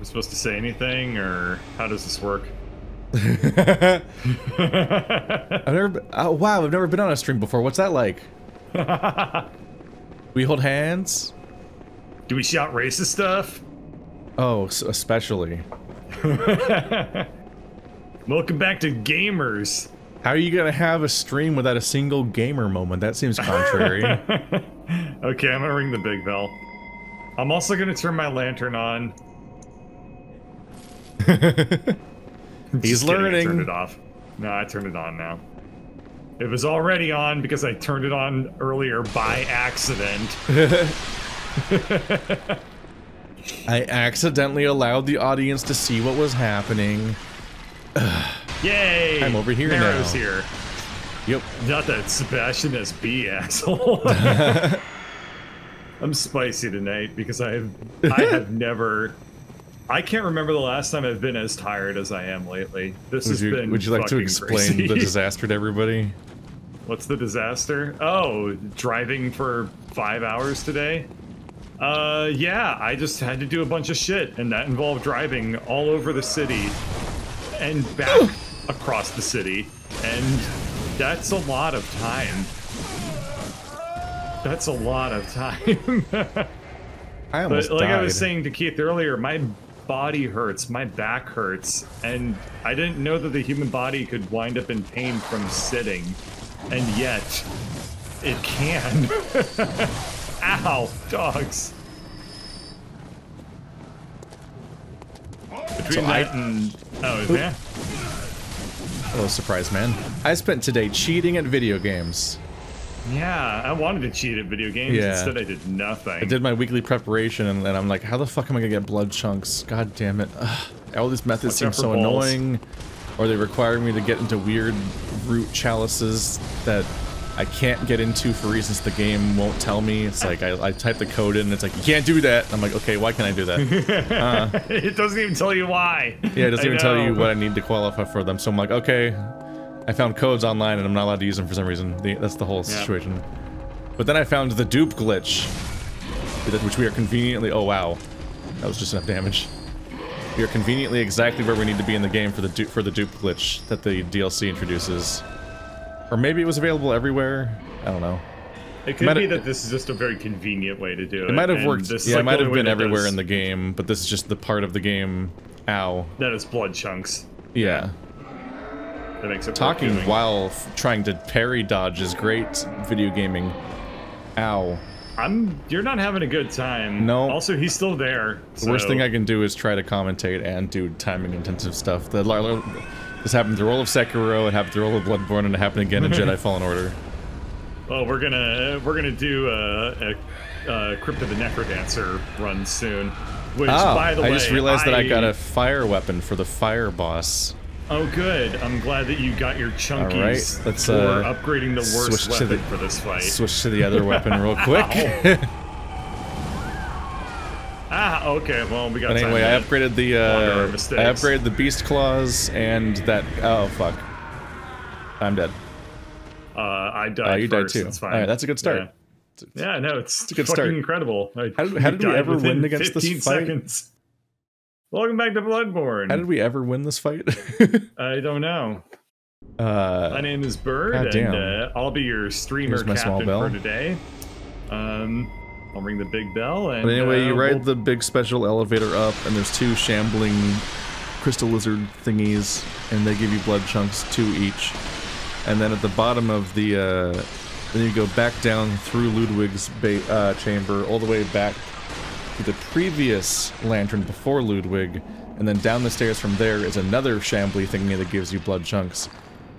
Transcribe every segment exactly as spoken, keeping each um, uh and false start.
I supposed to say anything, or how does this work? I've never, oh, wow, I've never been on a stream before. What's that like? We hold hands? Do we shout racist stuff? Oh, so especially. Welcome back to gamers. How are you gonna have a stream without a single gamer moment? That seems contrary. Okay, I'm gonna ring the big bell. I'm also gonna turn my lantern on. He's learning. Kidding, I turned it off. No, I turned it on now. It was already on because I turned it on earlier by accident. I accidentally allowed the audience to see what was happening. Ugh. Yay! I'm over here Narrow's now. Here. Yep. Not that Sebastian S B asshole. I'm spicy tonight because I have, I have never... I can't remember the last time I've been as tired as I am lately. This would has you, been Would you like to explain crazy. the disaster to everybody? What's the disaster? Oh, driving for five hours today? Uh, yeah, I just had to do a bunch of shit, and that involved driving all over the city and back across the city, and that's a lot of time. That's a lot of time. I almost but, like died. I was saying to Keith earlier, my body hurts, my back hurts, and I didn't know that the human body could wind up in pain from sitting, and yet it can. Ow, dogs. Between so that I, and oh oop. yeah. Oh, surprise, man! I spent today cheating at video games. Yeah, I wanted to cheat at video games. Yeah. Instead, I did nothing. I did my weekly preparation, and then I'm like, "How the fuck am I gonna get blood chunks? God damn it! Ugh. All these methods Watch seem so balls. annoying, or they require me to get into weird root chalices that I can't get into for reasons the game won't tell me. It's like, I, I type the code in and it's like, you can't do that. I'm like, okay, why can't I do that? Uh, it doesn't even tell you why. Yeah, it doesn't I even know. tell you what I need to qualify for them. So I'm like, okay, I found codes online and I'm not allowed to use them for some reason. The, that's the whole situation. Yep. But then I found the dupe glitch, which we are conveniently, oh wow, that was just enough damage. We are conveniently exactly where we need to be in the game for the dupe, for the dupe glitch that the D L C introduces. Or maybe it was available everywhere. I don't know. It could be that this is just a very convenient way to do it. It might have worked. Yeah, it might have been everywhere in the game, but this is just the part of the game. Ow. That is blood chunks. Yeah. That makes it talking while trying to parry dodge is great video gaming. Ow. I'm. You're not having a good time. No. Also, he's still there. The so. worst thing I can do is try to commentate and do timing-intensive stuff. The. This happened through all of Sekiro, it happened through all of Bloodborne, and it happened again in Jedi Fallen Order. Well, we're gonna we're gonna do a, a, a Crypt of the Necrodancer run soon. Which, oh, by the I way, I just realized I... that I got a fire weapon for the fire boss. Oh, good! I'm glad that you got your chunkies. All right, let's uh, for upgrading the worst weapon the, for this fight. Switch to the other weapon real quick. Ah, okay. Well, we got. But anyway, I upgraded the. Uh, I upgraded the beast claws and that. Oh fuck! I'm dead. Uh, I died. Oh, you first. died too. It's fine. All right, that's a good start. Yeah, yeah no, it's, it's a good fucking start. Incredible. I, how did, how did we ever win against this fight? Seconds. Welcome back to Bloodborne. How did we ever win this fight? I don't know. Uh, my name is Bird, and uh, I'll be your streamer captain for today. Um. I'll ring the big bell and. But anyway, uh, you ride we'll... the big special elevator up, and there's two shambling crystal lizard thingies, and they give you blood chunks, two each. And then at the bottom of the. Uh, then you go back down through Ludwig's ba uh, chamber, all the way back to the previous lantern before Ludwig, and then down the stairs from there is another shambly thingy that gives you blood chunks.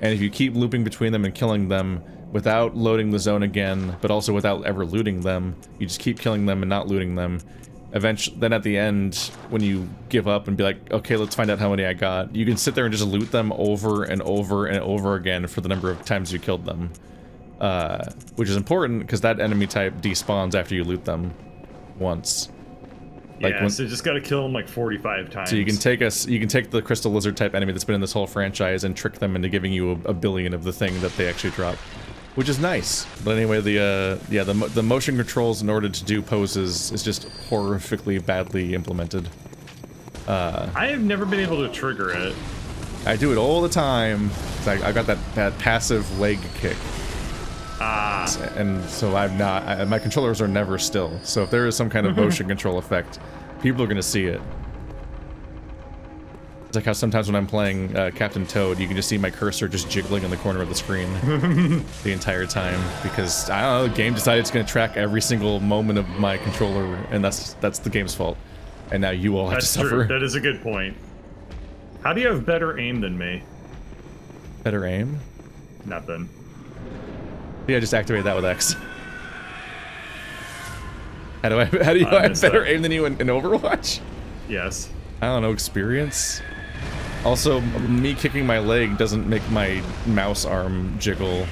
And if you keep looping between them and killing them, without loading the zone again, but also without ever looting them, you just keep killing them and not looting them. Eventually, then at the end, when you give up and be like, okay, let's find out how many I got, you can sit there and just loot them over and over and over again for the number of times you killed them. Uh, which is important, because that enemy type despawns after you loot them once. Like yeah, when, so you just gotta kill them like forty-five times. So you can take us, you can take the crystal lizard type enemy that's been in this whole franchise and trick them into giving you a, a billion of the thing that they actually drop, which is nice. But anyway, the uh, yeah, the the motion controls in order to do poses is just horrifically badly implemented. Uh, I have never been able to trigger it. I do it all the time. I, I got that, that passive leg kick. Ah. And so I'm not, I, my controllers are never still. So if there is some kind of motion control effect, people are going to see it. It's like how sometimes when I'm playing uh, Captain Toad, you can just see my cursor just jiggling in the corner of the screen the entire time because, I don't know, the game decided it's going to track every single moment of my controller, and that's that's the game's fault. And now you all have that's to suffer. True. That is a good point. How do you have better aim than me? Better aim? Nothing. Yeah, I just activated that with X. How do I? How do you I have better that. aim than you in, in Overwatch? Yes. I don't know, experience? Also, me kicking my leg doesn't make my mouse arm jiggle.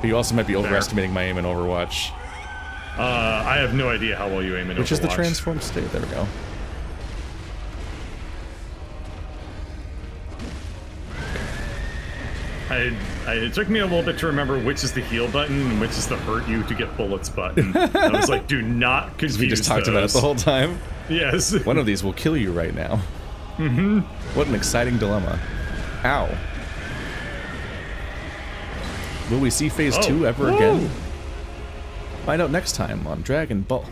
But you also might be overestimating my aim in Overwatch. Uh, I have no idea how well you aim in Overwatch. Which is the transform state. There we go. I, I, it took me a little bit to remember which is the heal button and which is the hurt you to get bullets button. I was like, do not confuse We just talked those. about it the whole time. Yes. One of these will kill you right now. Mm-hmm. What an exciting dilemma. Ow. Will we see phase oh. two ever Whoa. again? Find out next time on Dragon Ball.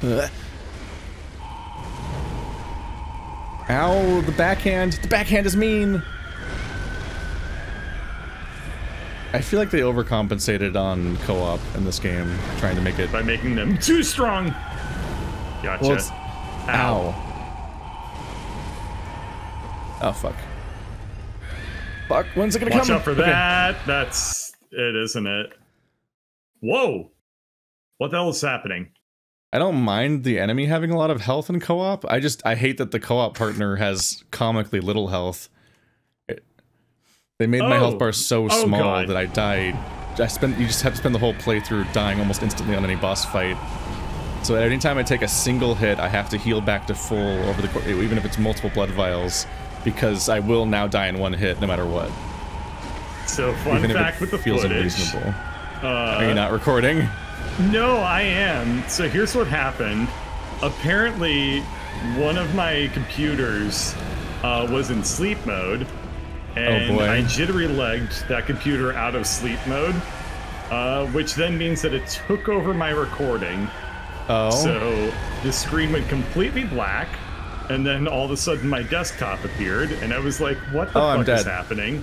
Ow, the backhand. The backhand is mean. I feel like they overcompensated on co-op in this game, trying to make it by making them too strong. Gotcha. Well, Ow. Ow. Oh fuck. Fuck. When's it gonna Watch come? Watch out for okay. that. That's it, isn't it? Whoa. What the hell is happening? I don't mind the enemy having a lot of health in co-op. I just I hate that the co-op partner has comically little health. They made oh. my health bar so oh, small God. that I died. I spent. You just have to spend the whole playthrough dying almost instantly on any boss fight. So at any time I take a single hit, I have to heal back to full over the course, even if it's multiple blood vials, because I will now die in one hit no matter what. So fun even fact if it with the feels footage. Unreasonable. Uh, Are you not recording? No, I am. So here's what happened. Apparently, one of my computers uh, was in sleep mode. And oh boy. I jittery-legged that computer out of sleep mode, uh, which then means that it took over my recording. Oh. So the screen went completely black, and then all of a sudden my desktop appeared, and I was like, what the oh, fuck is happening?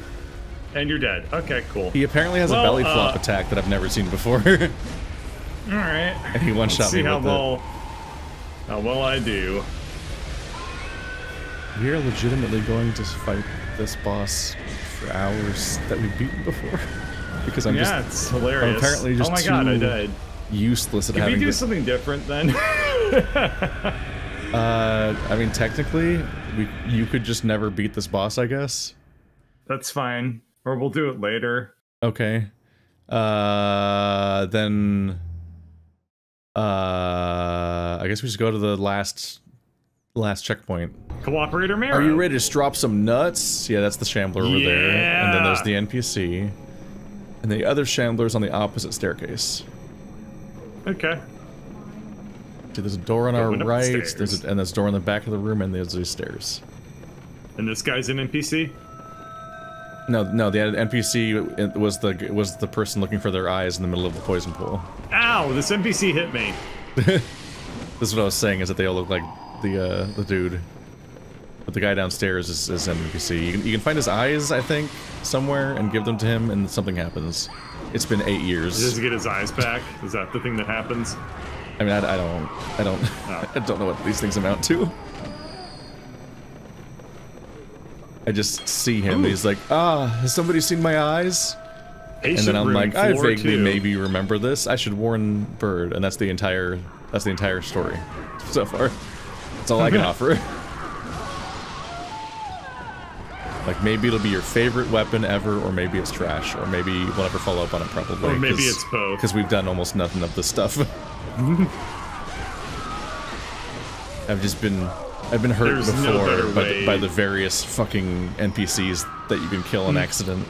And you're dead. Okay, cool. He apparently has well, a belly flop uh, attack that I've never seen before. Alright. And he one-shot me with how well, it. How well I do. We're legitimately going to fight this boss for hours that we've beaten before because I'm yeah, just it's hilarious. I'm apparently just oh my god, I died. Useless at Can having. Can we do this. something different then? uh, I mean, technically, we you could just never beat this boss, I guess. That's fine, or we'll do it later. Okay. Uh, then. Uh, I guess we just go to the last. Last checkpoint. Cooperator Mary. Are you ready to just drop some nuts? Yeah, that's the Shambler over yeah. there. And then there's the N P C. And the other Shambler's on the opposite staircase. Okay. Dude, there's a door on Going our right, the there's a, and there's a door in the back of the room, and there's these stairs. And this guy's an N P C? No, no, the N P C was the, was the person looking for their eyes in the middle of the poison pool. Ow, this N P C hit me. This is what I was saying, is that they all look like The, uh, the dude. But the guy downstairs is, is an N P C. You can, you can find his eyes, I think, somewhere, and give them to him, and something happens. It's been eight years. Does he get his eyes back? Is that the thing that happens? I mean, I, I don't... I don't... Oh. I don't know what these things amount to. I just see him, he's like, ah, has somebody seen my eyes? Patient and then I'm like, I vaguely two. maybe remember this. I should warn Bird, and that's the entire... That's the entire story so far. That's all I can offer. Like, maybe it'll be your favorite weapon ever, or maybe it's trash, or maybe we'll never follow up on it probably. Or maybe it's both. Because we've done almost nothing of this stuff. I've just been... I've been hurt There's before no by, by the various fucking N P Cs that you can kill in accident.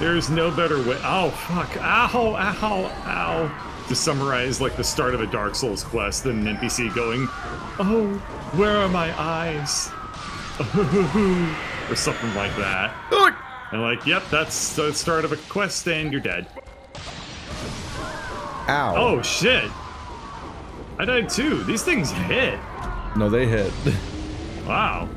There's no better way. Oh, fuck. Ow, ow, ow. To summarize, like, the start of a Dark Souls quest, then an N P C going, "Oh, where are my eyes?" Or something like that. And like, yep, that's the start of a quest and you're dead. Ow. Oh, shit. I died too. These things hit. No, they hit. Wow.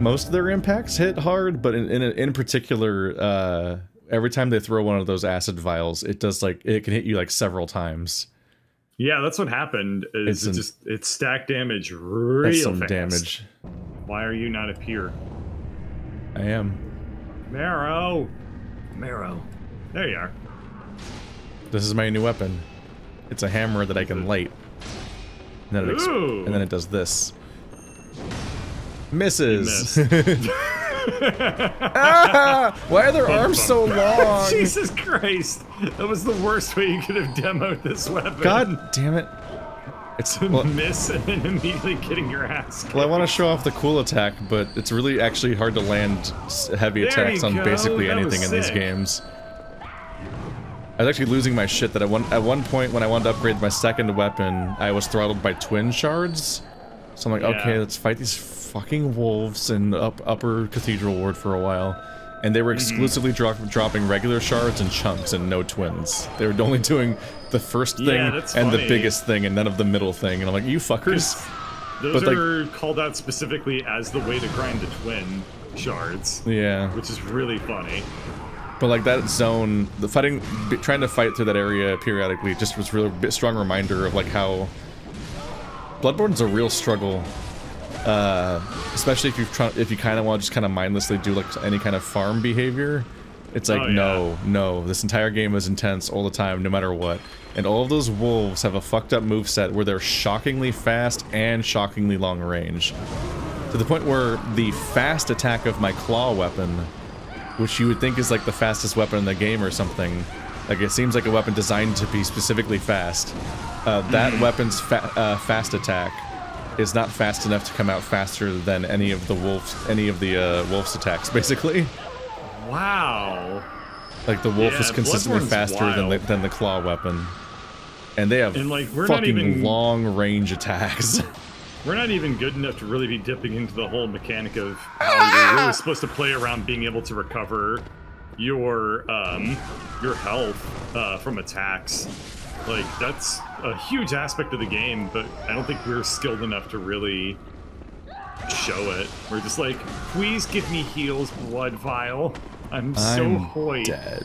Most of their impacts hit hard, but in in, in particular, uh, every time they throw one of those acid vials, it does like it can hit you like several times. Yeah, that's what happened. Is it's it just it's stack damage real that's some fast. Damage. Why are you not up here? I am. Marrow, Marrow. There you are. This is my new weapon. It's a hammer that I can light. And then it, and then it does this. Misses. Ah, why are their arms so long? Jesus Christ! That was the worst way you could have demoed this weapon. God damn it! It's a well, miss and then immediately getting your ass kicked. Well, I want to show off the cool attack, but it's really actually hard to land heavy there attacks on go. basically that anything in these games. I was actually losing my shit that I won at one point when I wanted to upgrade my second weapon, I was throttled by twin shards. So I'm like, yeah. okay, let's fight these fucking wolves in up Upper Cathedral Ward for a while. And they were exclusively dro dropping regular shards and chunks and no twins. They were only doing the first thing yeah, and funny. the biggest thing and none of the middle thing. And I'm like, you fuckers. Those but are like, called out specifically as the way to grind the twin shards. Yeah. Which is really funny. But like that zone, the fighting, trying to fight through that area periodically just was really a bit strong reminder of like how Bloodborne's a real struggle, uh, especially if you try, if you kind of want to just kind of mindlessly do like any kind of farm behavior. It's like, oh, yeah. no, no, this entire game is intense all the time, no matter what. And all of those wolves have a fucked up moveset where they're shockingly fast and shockingly long range. To the point where the fast attack of my claw weapon, which you would think is like the fastest weapon in the game or something, like it seems like a weapon designed to be specifically fast. Uh, that mm. weapon's fa uh, fast attack is not fast enough to come out faster than any of the wolves, any of the uh, wolf's attacks, basically. Wow. Like the wolf yeah, is consistently faster wild. than the, than the claw weapon, and they have and, like, we're fucking not even, long range attacks. We're not even good enough to really be dipping into the whole mechanic of how ah! you're really supposed to play around being able to recover your um your health uh, from attacks. Like, that's a huge aspect of the game, but I don't think we're skilled enough to really show it. We're just like, please give me heals, blood vial. I'm, I'm so hoy. dead.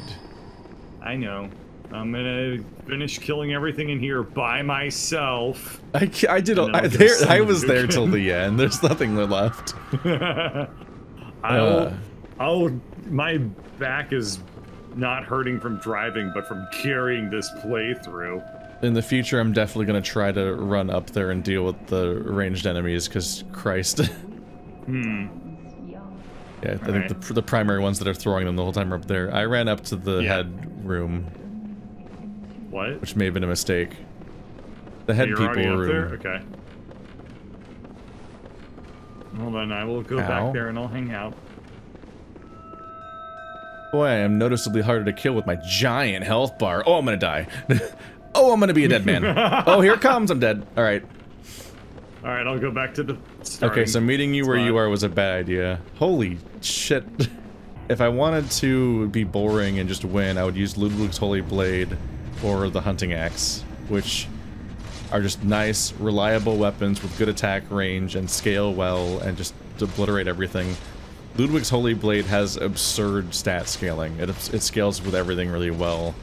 I know. I'm gonna finish killing everything in here by myself. I, I did. I, there, I was there till the end. There's nothing left. I'll, uh. I'll, my back is not hurting from driving, but from carrying this playthrough. In the future, I'm definitely going to try to run up there and deal with the ranged enemies, because Christ. Hmm. Yeah, I All think right. the, the primary ones that are throwing them the whole time are up there. I ran up to the yeah. head room. What? Which may have been a mistake. The head You're people already up room. There? Okay. Well then, I will go Ow. back there and I'll hang out. Boy, I am noticeably harder to kill with my giant health bar. Oh, I'm gonna die. Oh, I'm gonna be a dead man. Oh, here it comes, I'm dead. All right. All right, I'll go back to the starting. Okay, so meeting you spot. where you are was a bad idea. Holy shit. If I wanted to be boring and just win, I would use Ludwig's Holy Blade or the Hunting Axe, which are just nice, reliable weapons with good attack range and scale well and just obliterate everything. Ludwig's Holy Blade has absurd stat scaling. It, it scales with everything really well,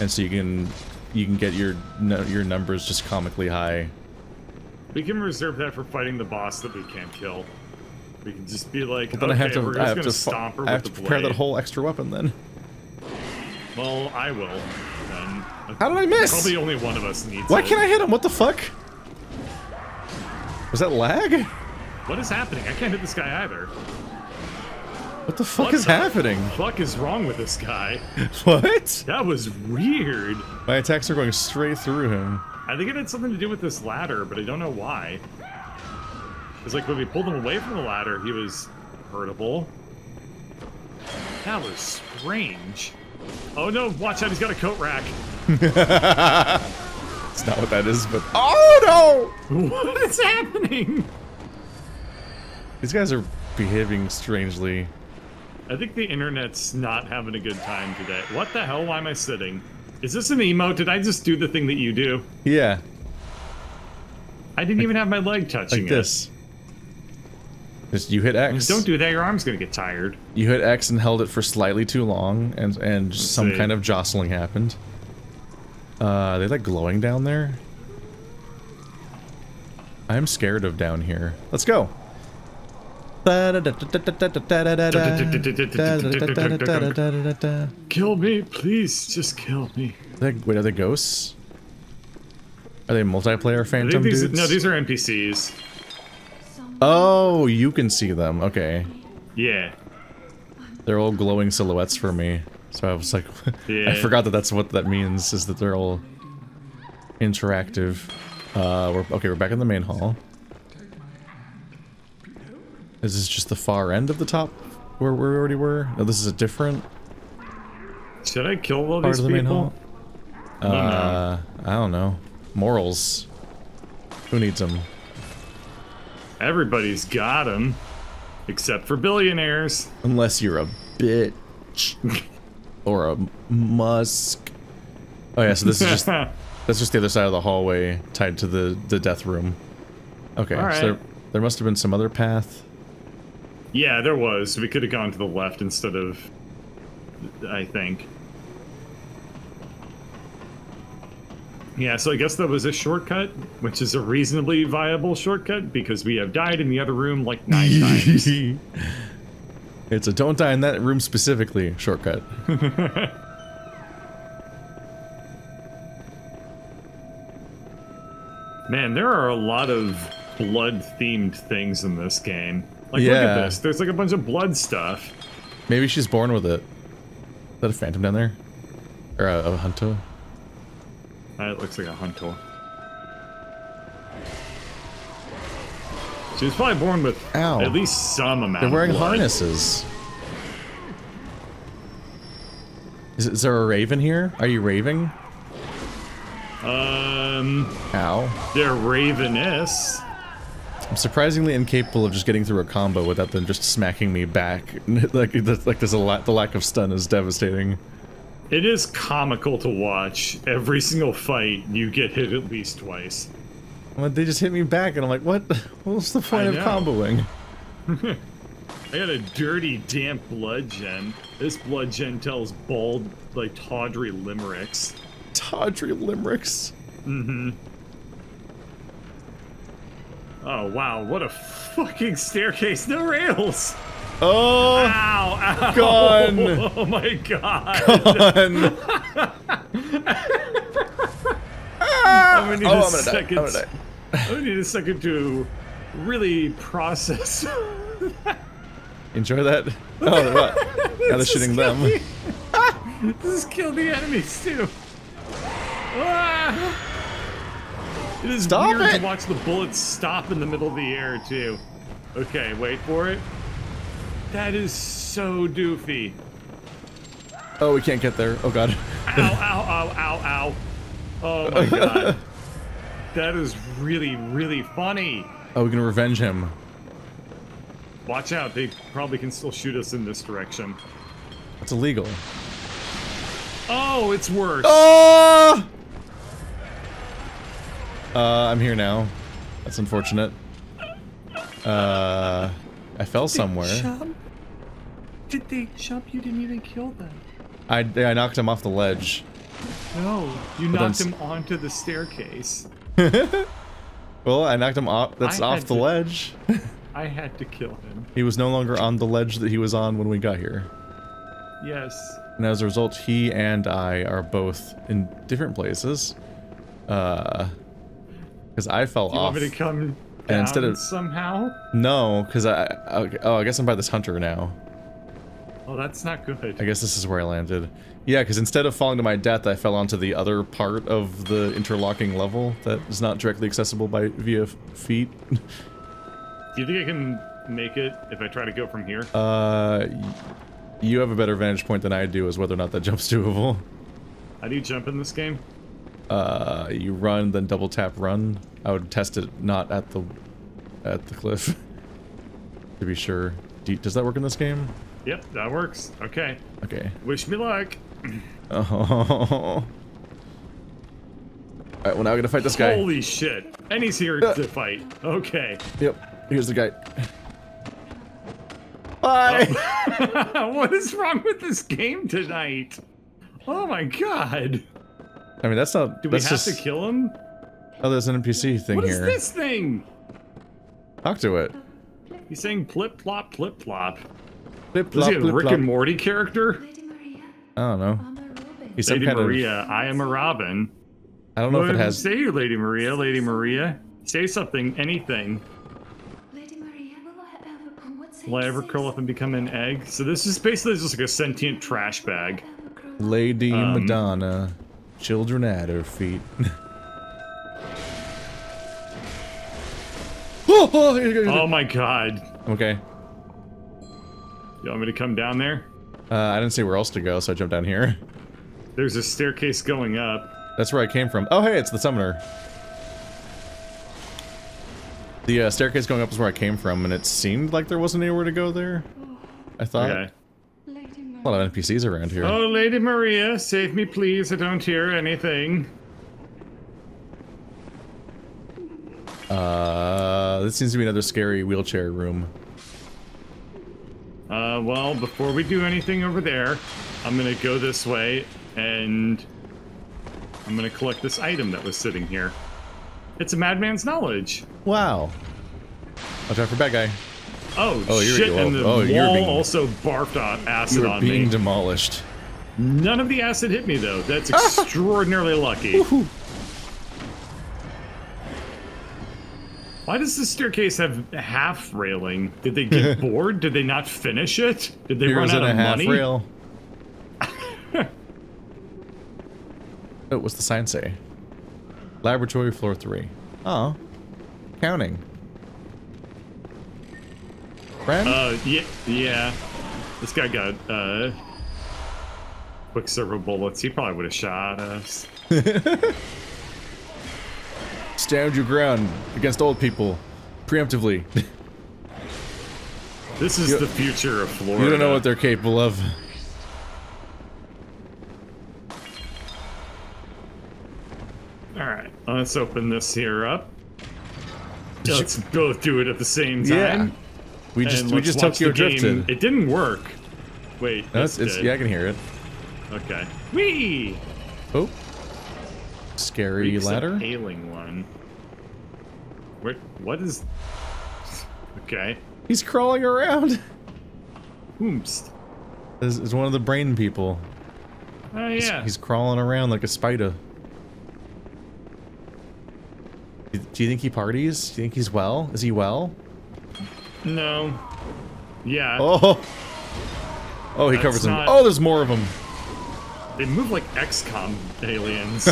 and so you can you can get your your numbers just comically high. We can reserve that for fighting the boss that we can't kill. We can just be like, but then okay, I have to, we're just I have gonna to stomp her I have with to the prepare blade. that whole extra weapon then. Well, I will. Then. How did I miss? Probably only one of us needs. Why it. can't I hit him? What the fuck? Was that lag? What is happening? I can't hit this guy either. What the fuck what is the happening? What the fuck is wrong with this guy? What? That was weird. My attacks are going straight through him. I think it had something to do with this ladder, but I don't know why. It's like when we pulled him away from the ladder, he was hurtable. That was strange. Oh no, watch out, he's got a coat rack. It's not what that is, but... Oh no! What is happening? These guys are behaving strangely. I think the internet's not having a good time today. What the hell? Why am I sitting? Is this an emote? Did I just do the thing that you do? Yeah. I didn't like, even have my leg touching like this. It. Just you hit X. Don't do that. Your arm's gonna get tired. You hit X and held it for slightly too long, and and Let's some see. kind of jostling happened. Uh, are they like glowing down there? I'm scared of down here. Let's go. Kill me, please. Just kill me. Are they, wait, are they ghosts? Are they multiplayer phantom these, dudes? No, these are N P Cs. Oh, you can see them. Okay. Yeah. They're all glowing silhouettes for me. So I was like, yeah. I forgot that that's what that means, is that they're all interactive. Uh, we're, okay, we're back in the main hall. Is this just the far end of the top where we already were? No, this is a different. Should I kill all these the people? No, uh, no. I don't know. Morals. Who needs them? Everybody's got them, except for billionaires. Unless you're a bitch or a Musk. Oh yeah, so this is just that's just the other side of the hallway, tied to the the death room. Okay, all right. So there, there must have been some other path. Yeah, there was. We could have gone to the left instead of... I think. Yeah, so I guess that was a shortcut, which is a reasonably viable shortcut, because we have died in the other room like nine times. It's a don't die in that room specifically shortcut. Man, there are a lot of blood-themed things in this game. Like, yeah. Look at this. There's like a bunch of blood stuff. Maybe she's born with it. Is that a phantom down there? Or a, a hunter? Uh, it looks like a hunter. She was probably born with Ow. at least some amount They're wearing of blood. harnesses. Is, is there a raven here? Are you raving? Um... Ow. They're ravenous. I'm surprisingly incapable of just getting through a combo without them just smacking me back. like, like there's a la the lack of stun is devastating. It is comical to watch. Every single fight, you get hit at least twice. Well, they just hit me back, and I'm like, what? What's the point of comboing? I got a dirty, damp blood gen. This blood gen tells bald, like, tawdry limericks. Tawdry limericks? Mm-hmm. Oh wow, what a fucking staircase, no rails! Oh! Ow, ow! Gone! Oh my god! Gone! ah, I'm gonna need oh, a I'm gonna second. Die. I'm, gonna die. I'm gonna need a second to really process. Enjoy that. Oh, what? Now they're shooting them. The, this is kill the enemies too. Ah. It is stop weird it. to watch the bullets stop in the middle of the air, too. Okay, wait for it. That is so doofy. Oh, we can't get there. Oh, God. Ow, ow, ow, ow, ow. Oh, my God. That is really, really funny. Oh, we can revenge him. Watch out. They probably can still shoot us in this direction. That's illegal. Oh, it's worse. Oh! Uh, I'm here now. That's unfortunate. Uh, I fell somewhere. Did they jump? You didn't even kill them. I, I knocked him off the ledge. No, you knocked him onto the staircase. Well, I knocked him off. That's off the ledge. I had to kill him. He was no longer on the ledge that he was on when we got here. Yes. And as a result, he and I are both in different places. Uh... Because I fell off. Do you want me to come down instead of, somehow? No, because I, I... Oh, I guess I'm by this hunter now. Oh, that's not good. I guess this is where I landed. Yeah, because instead of falling to my death, I fell onto the other part of the interlocking level that is not directly accessible by via feet. Do you think I can make it if I try to go from here? Uh... You have a better vantage point than I do as whether or not that jump's doable. How do you jump in this game? Uh, you run, then double tap run. I would test it not at the at the cliff to be sure. Do you, does that work in this game? Yep, that works. Okay. Okay. Wish me luck. Oh. Alright, well now we're gonna fight this guy. Holy shit. And he's here uh. to fight. Okay. Yep. Here's the guy. Bye! Oh. What is wrong with this game tonight? Oh my god. I mean, that's not... Do we have just... to kill him? Oh, there's an N P C thing here. What is here. this thing? Talk to it. He's saying plip plop plip plop. Plip plop. Is he a plip, Rick plop. and Morty character? I don't know. He's some Lady kind Maria, of... I am a Robin. I don't know what if it has... Say you, Lady Maria, Lady Maria. Say something, anything. Lady Maria, will I ever, what will I ever curl up and become an egg? So this is basically just like a sentient trash bag. Lady um, Madonna. Children at her feet. oh, oh, oh my god. Okay. You want me to come down there? Uh, I didn't see where else to go, so I jumped down here. There's a staircase going up. That's where I came from. Oh hey, it's the summoner. The uh, staircase going up is where I came from, and it seemed like there wasn't anywhere to go there. I thought. Okay. A lot of N P Cs around here. Oh, Lady Maria, save me, please. I don't hear anything. Uh, this seems to be another scary wheelchair room. Uh, well, before we do anything over there, I'm gonna go this way, and I'm gonna collect this item that was sitting here. It's a madman's knowledge. Wow. Watch out for bad guy. Oh, oh shit, and the oh, wall being, also barfed on acid on me. You were being demolished. None of the acid hit me, though. That's extraordinarily lucky. Why does this staircase have half railing? Did they get bored? Did they not finish it? Did they Here run out of money? Half rail. Oh, what's the sign say? Laboratory floor three. Oh. Counting. Uh, yeah, yeah. This guy got, uh, quicksilver bullets. He probably would have shot us. Stand your ground against old people. Preemptively. This is you, the future of Florida. You don't know what they're capable of. Alright, let's open this here up. Let's go through it at the same time. Yeah. We just and we just Tokyo drifted. It didn't work. Wait, no, it's, it's yeah, I can hear it. Okay. Whee! Oh, scary Wait, ladder. An ailing one. Where? What is? Okay. He's crawling around. Oops. This is one of the brain people. Oh uh, yeah. He's, he's crawling around like a spider. Do you think he parties? Do you think he's well? Is he well? No. Yeah. Oh. Oh, he That's covers them. Not... Oh, there's more of them. They move like X COM aliens.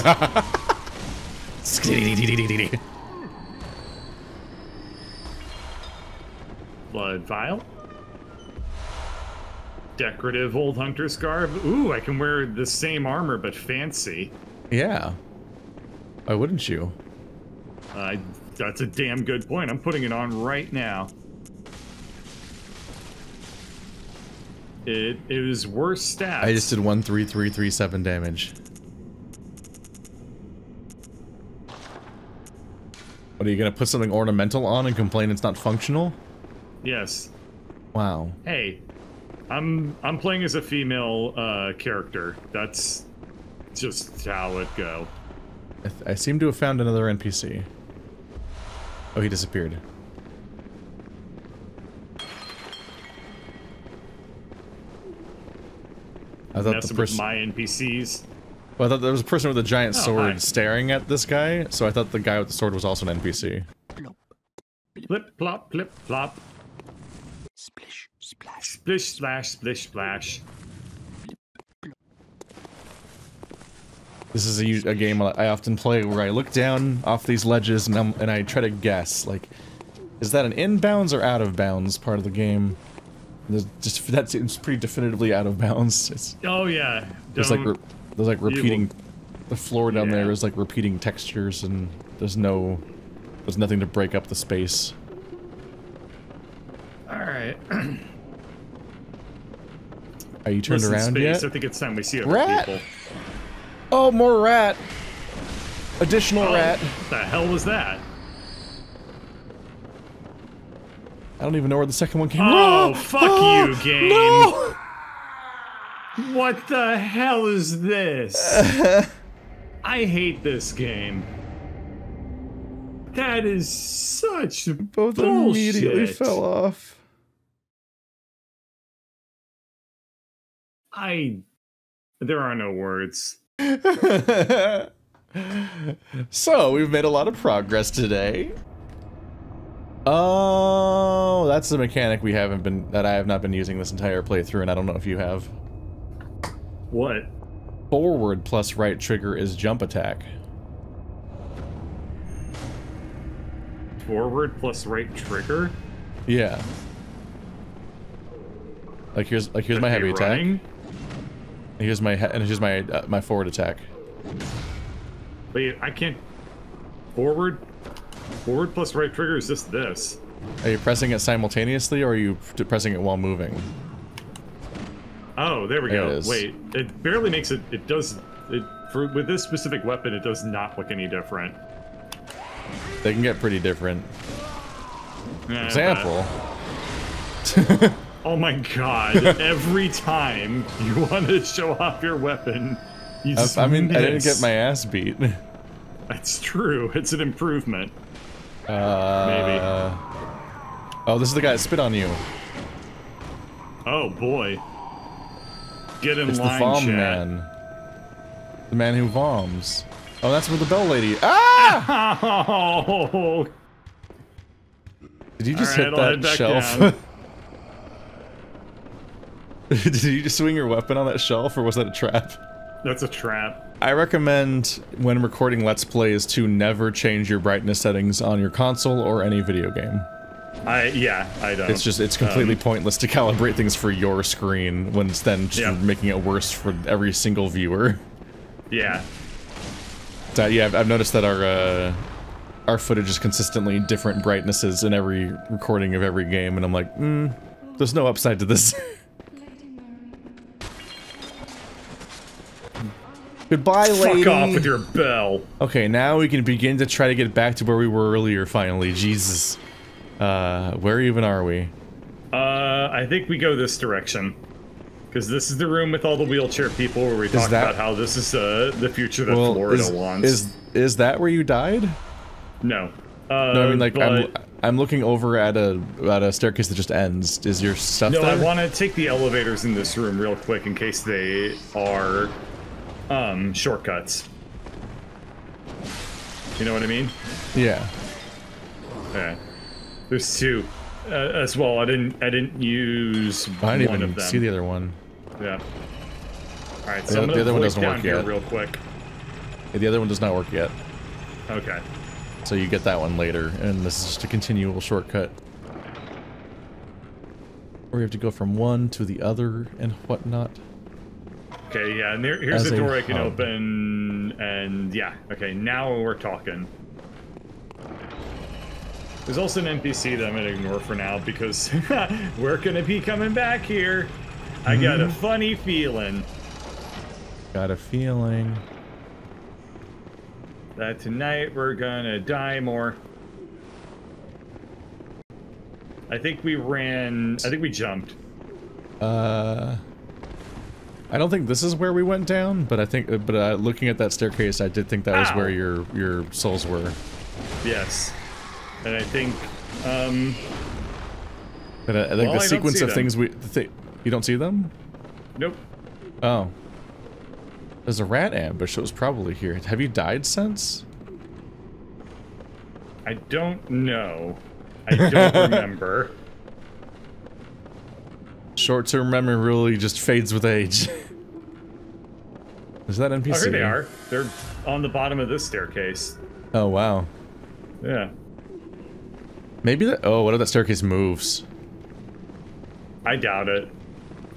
Blood vial. Decorative old hunter's garb. Ooh, I can wear the same armor but fancy. Yeah. Why wouldn't you? Uh, that's a damn good point. I'm putting it on right now. It it was worse stats. I just did one three three three seven damage. What are you gonna put something ornamental on and complain it's not functional? Yes. Wow. Hey, I'm I'm playing as a female uh, character. That's just how it go. I, th I seem to have found another N P C. Oh, he disappeared. I thought the person, my N P Cs. Well, I thought there was a person with a giant oh, sword hi. staring at this guy, so I thought the guy with the sword was also an N P C. Flip, plop, flip, flop. Splish, splash. Splish, splash, splish, splash. This is a, a game I often play where I look down off these ledges and, I'm, and I try to guess, like, is that an inbounds or out of bounds part of the game? There's just that seems pretty definitively out of bounds. It's, oh yeah, there's like re, there's like repeating the floor down yeah. there is like repeating textures, and there's no there's nothing to break up the space. All right. Are you turned Listen around space, yet? I think it's time we see other rat? people. Oh, more rat! Additional oh, rat! What the hell was that? I don't even know where the second one came from. Oh, oh, fuck oh, you, game! No! What the hell is this? I hate this game. That is such Both bullshit. immediately fell off. I... There are no words. So, we've made a lot of progress today. Oh, that's the mechanic we haven't been that I have not been using this entire playthrough, and I don't know if you have. What? Forward plus right trigger is jump attack. Forward plus right trigger? Yeah. Like here's like here's my heavy attack. Here's my and here's my uh, my forward attack. Wait, I can't forward. Forward plus right trigger is just this. Are you pressing it simultaneously, or are you pressing it while moving? Oh, there we there go. It Wait, it barely makes it. It does. It for with this specific weapon, it does not look any different. They can get pretty different. Yeah, Example. Oh my God! Every time you want to show off your weapon, you. I, I mean, miss. I didn't get my ass beat. That's true. It's an improvement. Uh, Maybe. Oh, this is the guy that spit on you. Oh boy. Get in it's line, the vom chat. man. The man who voms. Oh, that's with the bell lady. Ah! Ow! Did you just right, hit I'll that shelf? Did you just swing your weapon on that shelf, or was that a trap? That's a trap. I recommend when recording Let's Plays to never change your brightness settings on your console or any video game. I yeah, I don't. It's just it's completely um, pointless to calibrate things for your screen when it's then just yeah. making it worse for every single viewer. Yeah. So, yeah, I've, I've noticed that our uh, our footage is consistently different brightnesses in every recording of every game, and I'm like, hmm, there's no upside to this. Goodbye, lady. Fuck off with your bell. Okay, now we can begin to try to get back to where we were earlier, finally. Jesus. Uh, where even are we? Uh, I think we go this direction. Because this is the room with all the wheelchair people where we talk about how this is, uh, the future that well, Florida is, wants. Is, is that where you died? No. Uh, no, I mean, like, I'm, I'm looking over at a, at a staircase that just ends. Is your stuff no, there? No, I want to take the elevators in this room real quick in case they are... Um, shortcuts. You know what I mean? Yeah. Okay. There's two, uh, as well. I didn't. I didn't use. I didn't one even of them. see the other one. Yeah. All right. So the, the other one doesn't work yet. Real quick. Yeah, the other one does not work yet. Okay. So you get that one later, and this is just a continual shortcut. Where you have to go from one to the other and whatnot. Okay, yeah, and there, here's As the door I can hub. open, and yeah, okay, now we're talking. There's also an N P C that I'm gonna ignore for now, because we're gonna be coming back here. I mm. got a funny feeling. Got a feeling. That tonight we're gonna die more. I think we ran, I think we jumped. Uh... I don't think this is where we went down, but I think, but uh, looking at that staircase, I did think that Ow. was where your your souls were. Yes, and I think. Um, but I, I think well, the I sequence of them. things we the thi you don't see them. Nope. Oh. There's a rat ambush that was probably here. Have you died since? I don't know. I don't remember. Short-term memory really just fades with age. Is that N P C? Oh, here they are. They're on the bottom of this staircase. Oh, wow. Yeah. Maybe that- oh, what if that staircase moves? I doubt it.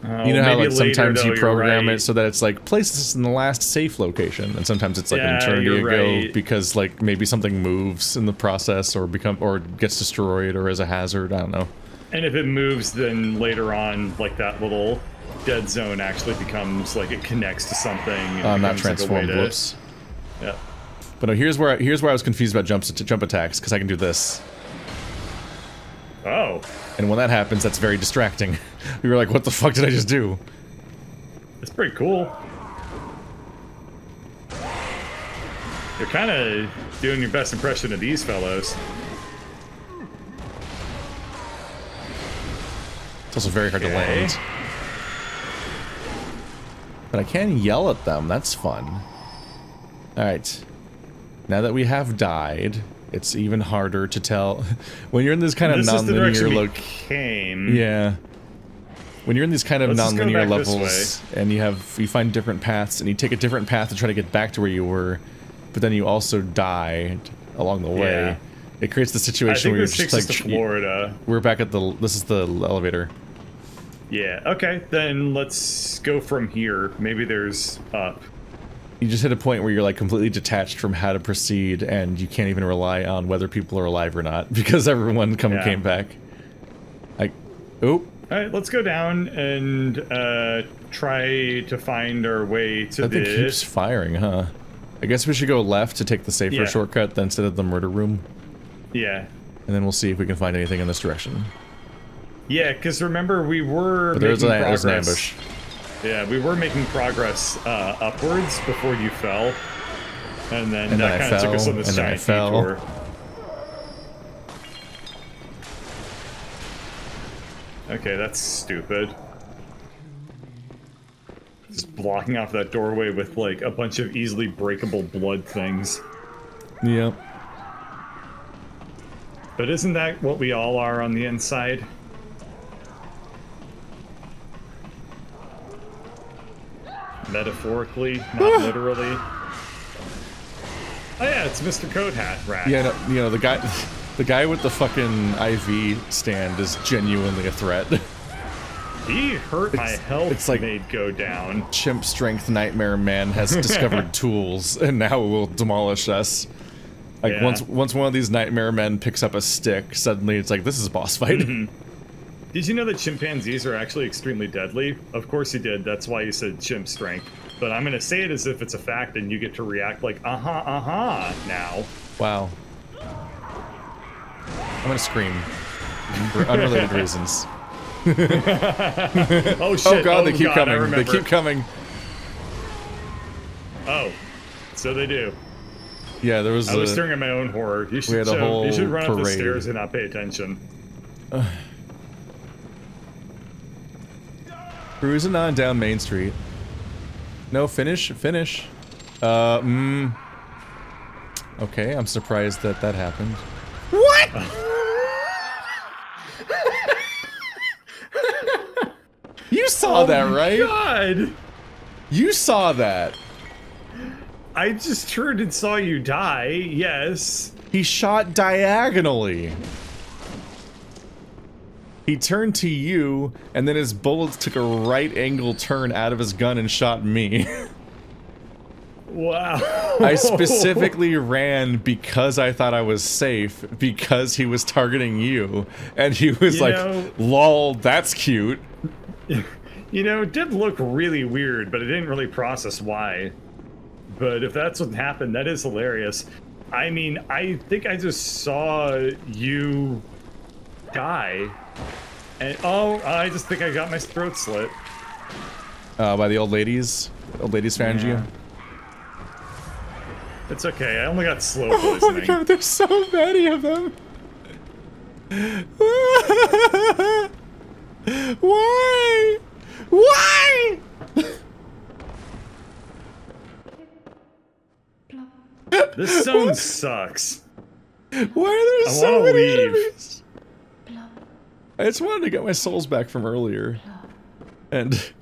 Uh, you know how like sometimes you program it so that it's like place this in the last safe location, and sometimes it's like an eternity ago because like maybe something moves in the process or become or gets destroyed or is a hazard. I don't know. And if it moves, then later on, like that little dead zone actually becomes like it connects to something. And I'm not transformed. Whoops. Yeah. But no, here's where I, here's where I was confused about jumps to jump attacks because I can do this. Oh. And when that happens, that's very distracting. We were like, what the fuck did I just do? It's pretty cool. You're kind of doing your best impression of these fellows. It's also very hard okay. to land. But I can yell at them, that's fun. Alright. Now that we have died, it's even harder to tell when you're in this kind of non-linear look. Yeah, when you're in these kind of non-linear levels, and you have you find different paths, and you take a different path to try to get back to where you were, but then you also died along the way. Yeah. It creates the situation where you're just like, Florida. We're back at the. This is the elevator. Yeah. Okay. Then let's go from here. Maybe there's up. You just hit a point where you're like completely detached from how to proceed, and you can't even rely on whether people are alive or not because everyone come yeah. came back. Like, oop. All right, let's go down and uh, try to find our way to that this. That thing keeps firing, huh? I guess we should go left to take the safer yeah. shortcut then instead of the murder room. Yeah. And then we'll see if we can find anything in this direction. Yeah, because remember we were. But there's an, there's an ambush. Yeah, we were making progress uh, upwards before you fell, and then and that kind of took us on this giant detour. Okay, that's stupid. Just blocking off that doorway with like a bunch of easily breakable blood things. Yep. But isn't that what we all are on the inside? Metaphorically, not literally. Oh yeah, it's Mister Coat Hat Rat. Yeah, no, you know the guy, the guy with the fucking I V stand is genuinely a threat. He hurt it's, my health. It's like made go down. Chimp strength nightmare man has discovered tools and now will demolish us. Like yeah. once, once one of these nightmare men picks up a stick, suddenly it's like this is a boss fight. Mm-hmm. Did you know that chimpanzees are actually extremely deadly? Of course you did, that's why you said chimp strength. But I'm gonna say it as if it's a fact and you get to react like, uh-huh, uh-huh, now. Wow. I'm gonna scream. For unrelated reasons. Oh shit, oh god, oh, they keep god, coming, they keep coming. Oh, so they do. Yeah, there was I a, was staring at my own horror. You should, show, you should run parade. up the stairs and not pay attention. Cruising on down Main Street. No, finish, finish. Uh, mm. Okay, I'm surprised that that happened. What? You saw oh that, right? God! You saw that. I just turned and saw you die, yes. He shot diagonally. He turned to you, and then his bullets took a right angle turn out of his gun and shot me. Wow. I specifically ran because I thought I was safe, because he was targeting you. And he was you like, know, lol, that's cute. You know, it did look really weird, but I didn't really process why. But if that's what happened, that is hilarious. I mean, I think I just saw you die. And, oh, I just think I got my throat slit. Uh, by the old ladies? Old ladies found yeah. you? It's okay, I only got slow poisoning. Oh my god, there's so many of them! Why? Why? This zone what? sucks. Why are there I so many leave. enemies? I just wanted to get my souls back from earlier, and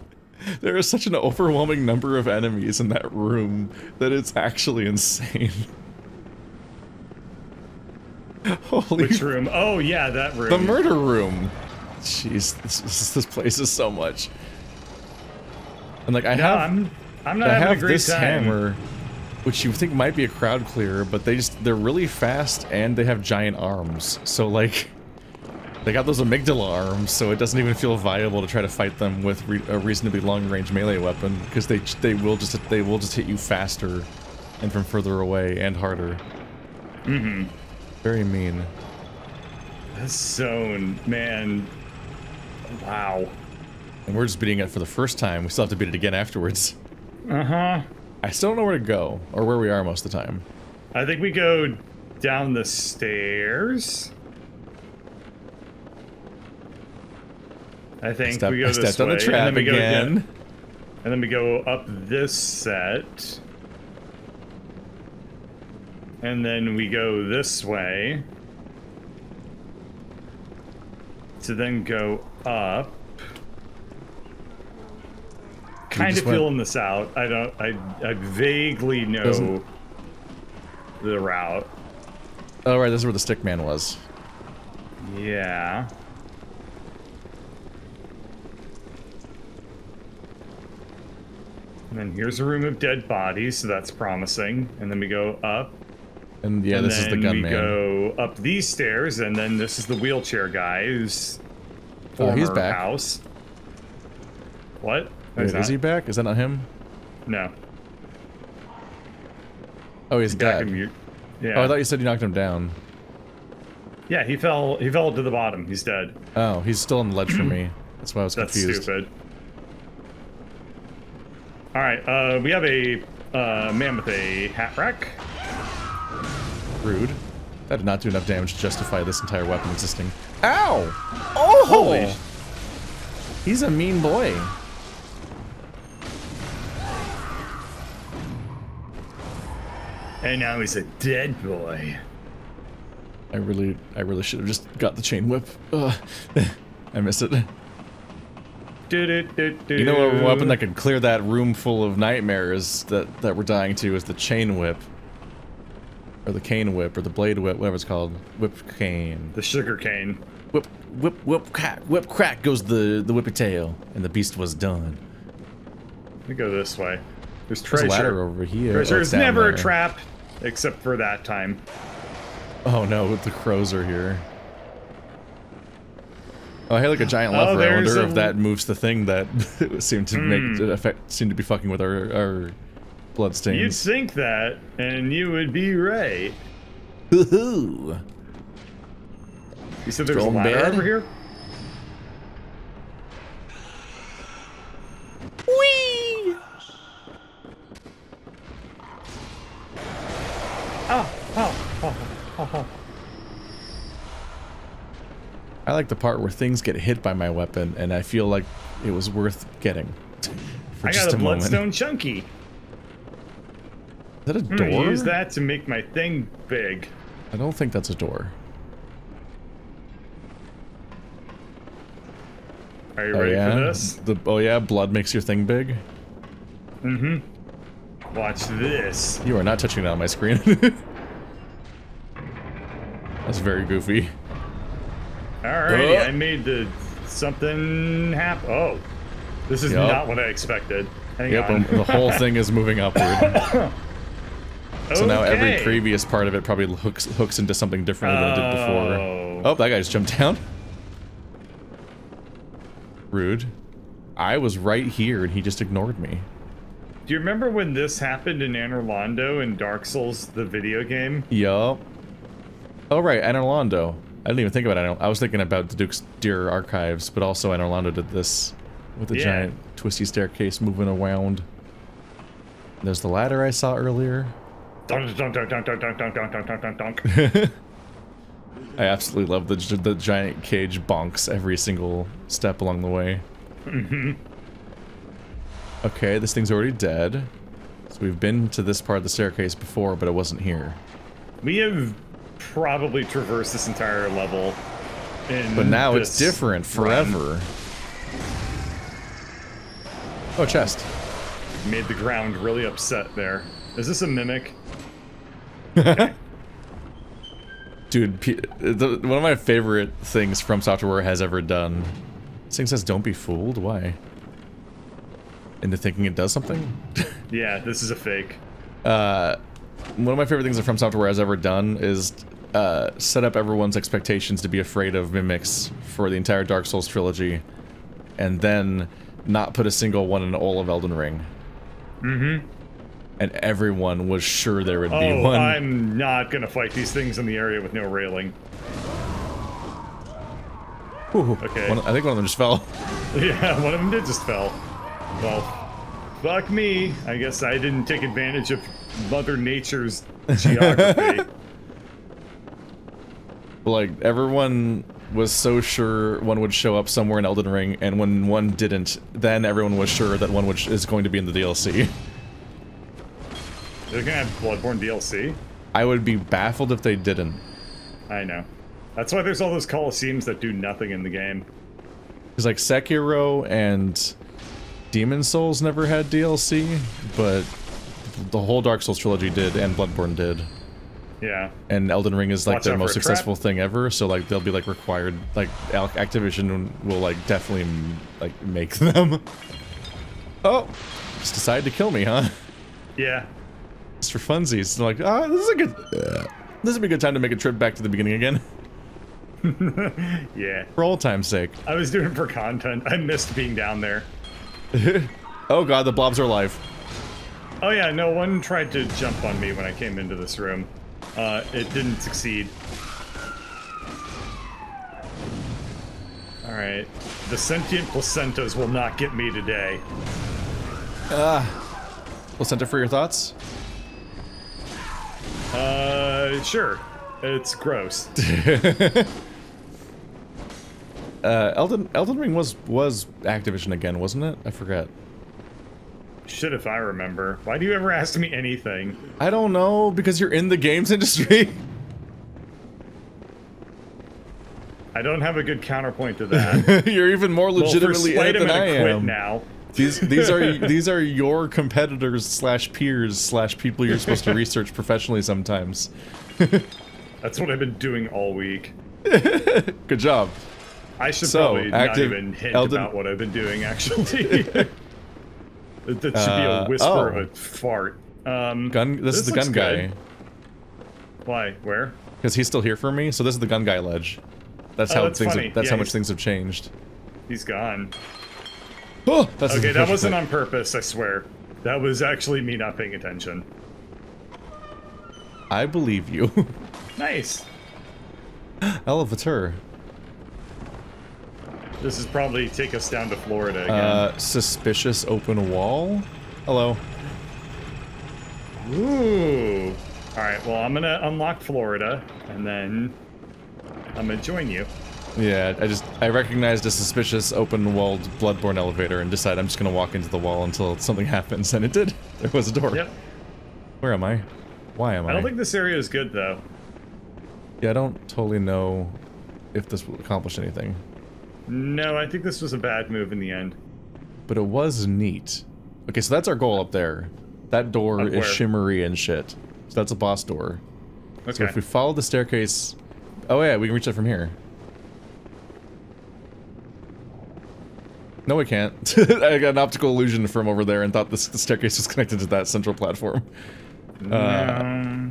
there is such an overwhelming number of enemies in that room that it's actually insane. Holy! Which room? Oh yeah, that room. The murder room. Jeez, this, this this place is so much. And like I no, have, I'm, I'm not I having have a great this time. hammer, which you think might be a crowd clearer, but they just they're really fast and they have giant arms. So like, they got those amygdala arms, so it doesn't even feel viable to try to fight them with re a reasonably long-range melee weapon because they they will just they will just hit you faster, and from further away and harder. Mm-hmm. Very mean. This zone, man. Wow. And we're just beating it for the first time. We still have to beat it again afterwards. Uh-huh. I still don't know where to go, or where we are most of the time. I think we go down the stairs. I think step, we go I this stepped way, on the trap and then we again. Go again. And then we go up this set. And then we go this way. To then go up. Kind of feeling went. this out. I don't. I. I vaguely know Doesn't... the route. Oh right, this is where the stick man was. Yeah. And then here's a room of dead bodies, so that's promising. And then we go up. And yeah, and this is the gunman. We go up these stairs, and then this is the wheelchair guy who's former oh, he's back. house. What? Wait, is he back? Is that not him? No. Oh, he's dead. Yeah. Oh, I thought you said you knocked him down. Yeah, he fell. He fell to the bottom. He's dead. Oh, he's still on the ledge for me. That's why I was That's confused. That's stupid. All right, uh, we have a uh, man with a hat rack. Rude. That did not do enough damage to justify this entire weapon existing. Ow! Oh! Holy! He's a mean boy. And now he's a dead boy. I really, I really should have just got the chain whip. Ugh. I missed it. Do, do, do, do. You know, a weapon that could clear that room full of nightmares that that we're dying to is the chain whip, or the cane whip, or the blade whip, whatever it's called. Whip cane. The sugar cane. Whip, whip, whip, crack, whip, crack goes the the whippy tail, and the beast was done. We go this way. There's treasure. There's a ladder over here. Treasure is never there. a trap, except for that time. Oh no, the crows are here. Oh, I hear like a giant lever. Oh, I wonder if that moves the thing that seemed to mm. make affect seemed to be fucking with our our bloodstains. You'd think that, and you would be right. Woohoo! You said there's a ladder bed? over here. Whee! Oh, oh, oh, oh, oh. I like the part where things get hit by my weapon, and I feel like it was worth getting. For I just got a, a bloodstone chunky. Is that a door? I'm gonna use that to make my thing big. I don't think that's a door. Are you oh, ready yeah? for this? The, oh yeah, blood makes your thing big? Mm-hmm. Watch this. You are not touching that on my screen. That's very goofy. Alrighty, oh. I made the something happen. Oh, this is yep. not what I expected. Hang yep, on. The whole thing is moving upward. So okay. now every previous part of it probably hooks hooks into something different than it did before. Oh, that guy just jumped down. Rude. I was right here and he just ignored me. Do you remember when this happened in Anor Londo in Dark Souls, the video game? Yup. Oh right, Anor Londo. I didn't even think about it. I was thinking about the Duke's Deer Archives, but also Anor Londo did this with a yeah. giant twisty staircase moving around. There's the ladder I saw earlier. Dunk, dunk, dunk, dunk, dunk, dunk, dunk, dunk, dunk. I absolutely love the, the giant cage bonks every single step along the way. Mm-hmm. Okay, this thing's already dead. So we've been to this part of the staircase before, but it wasn't here. We have... probably traverse this entire level in but now it's different forever. Oh, chest. Made the ground really upset there. Is this a mimic? Okay. Dude, P the, one of my favorite things FromSoftware has ever done. This thing says, don't be fooled. Why? Into thinking it does something? Yeah, this is a fake. Uh, one of my favorite things that FromSoftware has ever done is uh, set up everyone's expectations to be afraid of mimics for the entire Dark Souls trilogy, and then not put a single one in all of Elden Ring. Mm-hmm. And everyone was sure there would oh, be one. I'm not gonna fight these things in the area with no railing. Ooh, okay. One, I think one of them just fell. Yeah, one of them did just fell. Well, fuck me. I guess I didn't take advantage of Mother Nature's geography. Like, everyone was so sure one would show up somewhere in Elden Ring, and when one didn't, then everyone was sure that one would sh is going to be in the D L C. They're gonna have Bloodborne D L C? I would be baffled if they didn't. I know. That's why there's all those Colosseums that do nothing in the game. Because, like, Sekiro and Demon Souls never had D L C, but the whole Dark Souls trilogy did, and Bloodborne did. Yeah. And Elden Ring is, like, their most successful thing ever, so, like, they'll be, like, required, like, Activision will, like, definitely, like, make them. Oh! Just decided to kill me, huh? Yeah. Just for funsies. They're like, ah, oh, this is a good... Uh, this would be a good time to make a trip back to the beginning again. Yeah. For all time's sake. I was doing it for content. I missed being down there. Oh god, the blobs are alive. Oh yeah, no one tried to jump on me when I came into this room. Uh, it didn't succeed. Alright. The sentient placentas will not get me today. Ah. Uh, placenta for your thoughts? Uh, sure. It's gross. uh, Elden Elden Ring was was Activision again, wasn't it? I forgot. Shit if I remember. Why do you ever ask me anything? I don't know, because you're in the games industry. I don't have a good counterpoint to that. You're even more legitimately well, in it than I am. Quit now. These these are these are your competitors slash peers slash people you're supposed to research professionally sometimes. That's what I've been doing all week. Good job. I should so, probably not even hint Elden about what I've been doing actually. That should be a whisper uh, oh. of a fart. Um, gun. This, this is the gun guy. Good. Why? Where? Because he's still here for me. So this is the gun guy ledge. That's how oh, that's things. Have, that's yeah, how much things have changed. He's gone. Oh, that's okay, that wasn't on purpose, I swear. That was actually me not paying attention. I believe you. Nice. Elevator. This is probably take us down to Florida again. Uh, suspicious open wall? Hello. Ooh. Alright, well, I'm gonna unlock Florida, and then I'm gonna join you. Yeah, I just, I recognized a suspicious open-walled Bloodborne elevator and decided I'm just gonna walk into the wall until something happens, and it did. There was a door. Yep. Where am I? Why am I? I don't think this area is good, though. Yeah, I don't totally know if this will accomplish anything. No, I think this was a bad move in the end. But it was neat. Okay, so that's our goal up there. That door up is where? Shimmery and shit. So that's a boss door. Okay. So if we follow the staircase... Oh yeah, we can reach it from here. No, we can't. I got an optical illusion from over there and thought this, the staircase was connected to that central platform. No. Uh,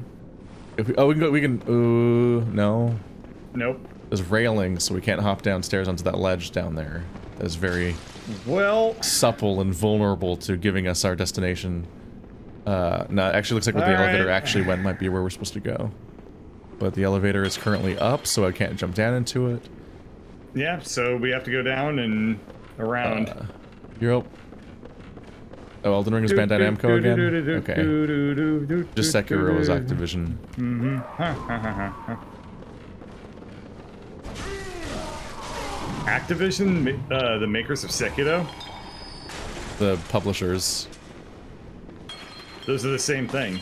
if we, oh, we can go, we can, ooh, no. Nope. There's railing, so we can't hop downstairs onto that ledge down there. That is very well supple and vulnerable to giving us our destination. Uh, no, it actually looks like where All the right. elevator actually went might be where we're supposed to go. But the elevator is currently up, so I can't jump down into it. Yeah, so we have to go down and... around. Uh, Europe. Oh, Elden Ring is Bandai Namco again? Okay. Just Sekiro is Activision. Mm-hmm. Activision, uh, the makers of Sekiro? The publishers. Those are the same thing.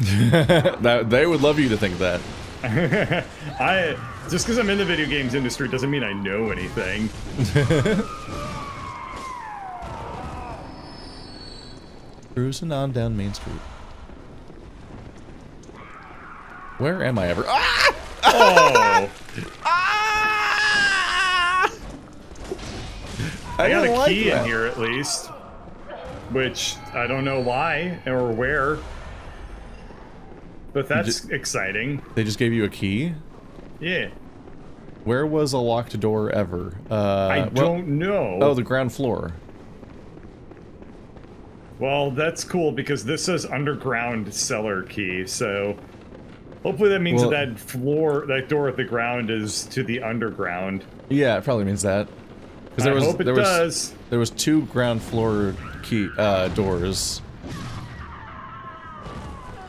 That, they would love you to think that. I just because I'm in the video games industry doesn't mean I know anything. Cruising on down Main Street. Where am I ever? Ah! Oh. Ah! I, I got a like key that. in here at least, which I don't know why or where, but that's just exciting. They just gave you a key? Yeah. Where was a locked door ever? Uh, I don't well, know. Oh, the ground floor. Well, that's cool because this says underground cellar key, so hopefully that means well, that, that floor, that door at the ground is to the underground. Yeah, it probably means that. Because there I was, hope it there does. Was, there was two ground floor key uh, doors.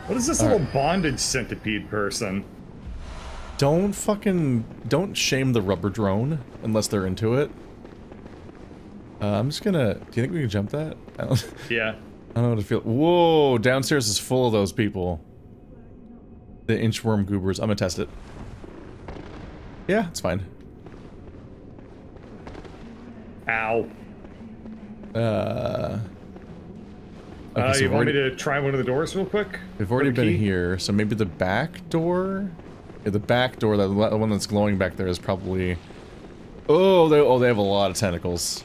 What is this All little right. bondage centipede person? Don't fucking don't shame the rubber drone unless they're into it. Uh, I'm just gonna. Do you think we can jump that? I don't, yeah. I don't know what to feel. Whoa! Downstairs is full of those people. The inchworm goobers. I'm gonna test it. Yeah, it's fine. Ow. Uh. Okay, uh so you want already, me to try one of the doors real quick? We've already been key? here, so maybe the back door. Yeah, the back door, that the one that's glowing back there, is probably. Oh, they oh they have a lot of tentacles.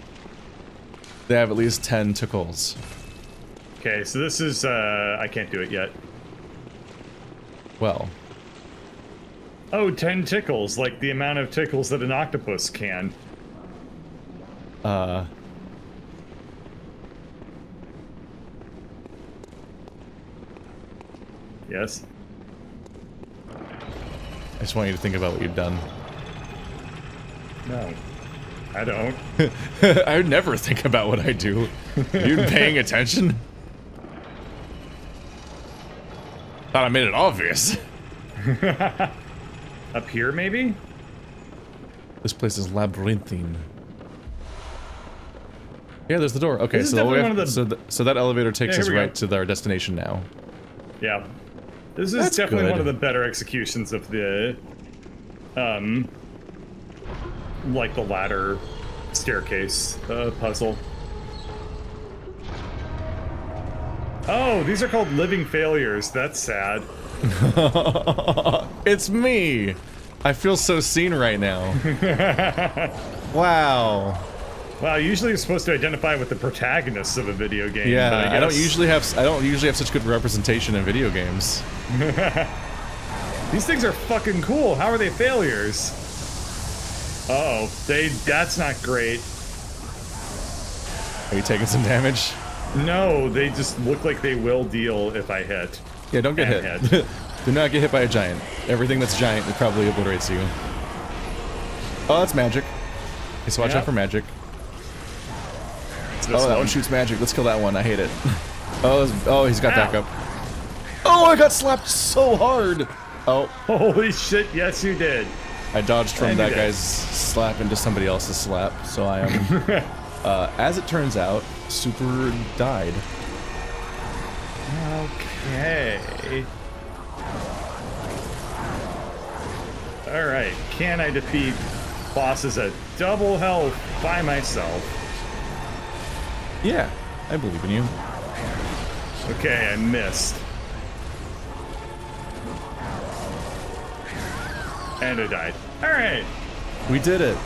They have at least ten tickles. Okay, so this is uh I can't do it yet. Well. Oh, ten tickles, like the amount of tickles that an octopus can. Uh Yes. I just want you to think about what you've done. No. I don't. I would never think about what I do. You paying attention? Thought I made it obvious. Up here, maybe? This place is labyrinthine. Yeah, there's the door. Okay, so, we have, the... so, the, so that elevator takes yeah, us right go. to our destination now. Yeah. This is That's definitely good. one of the better executions of the... Um... like the ladder staircase uh, puzzle. Oh, these are called Living Failures. That's sad. It's me. I feel so seen right now. Wow. Wow. Usually you're supposed to identify with the protagonists of a video game. Yeah, but I, guess... I don't usually have. I don't usually have such good representation in video games. These things are fucking cool. How are they failures? Uh oh, they, that's not great. Are you taking some damage? No, they just look like they will deal if I hit. Yeah, don't get and hit. hit. Do not get hit by a giant. Everything that's giant it probably obliterates you. Oh, that's magic. Okay, so watch yep. out for magic. Oh, that one. one shoots magic. Let's kill that one. I hate it. Oh, oh, he's got Ow. backup. Oh, I got slapped so hard. Oh. Holy shit, yes you did. I dodged from that guy's slap into somebody else's slap, so I am, uh, as it turns out, super died. Okay. Alright, can I defeat bosses at double health by myself? Yeah, I believe in you. Okay, I missed. And I died. All right. We did it.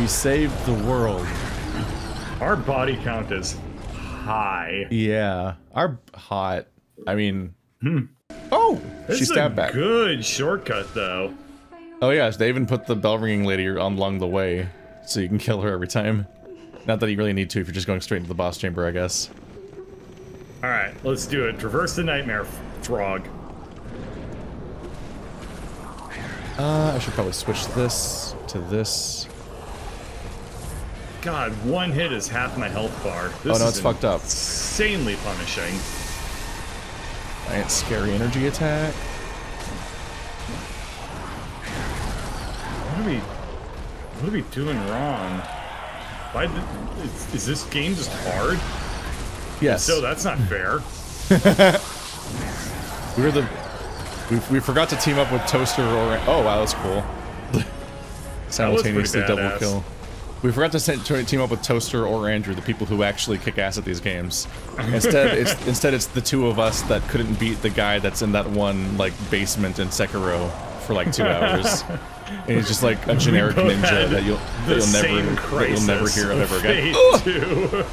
We saved the world. Our body count is high. Yeah. Our hot. I mean. Hmm. Oh, this she stabbed back. Good shortcut, though. Oh yeah, they even put the bell ringing lady along the way, so you can kill her every time. Not that you really need to if you're just going straight into the boss chamber, I guess. All right, let's do it. Traverse the nightmare, frog. Uh, I should probably switch this to this. God, one hit is half my health bar. This oh no, it's fucked up. Insanely punishing. Giant scary energy attack. What are we? What are we doing wrong? Why did, is, is this game just hard? Yes. So that's not fair. We're the. We, we forgot to team up with Toaster Roaring. Oh wow, that's cool. Simultaneously that double ass. kill. We forgot to team up with Toaster or Andrew, the people who actually kick ass at these games. Instead, it's instead it's the two of us that couldn't beat the guy that's in that one like basement in Sekiro. for like two hours. And he's just like a generic ninja that you'll that you'll never that you'll never hear of ever again. Oh!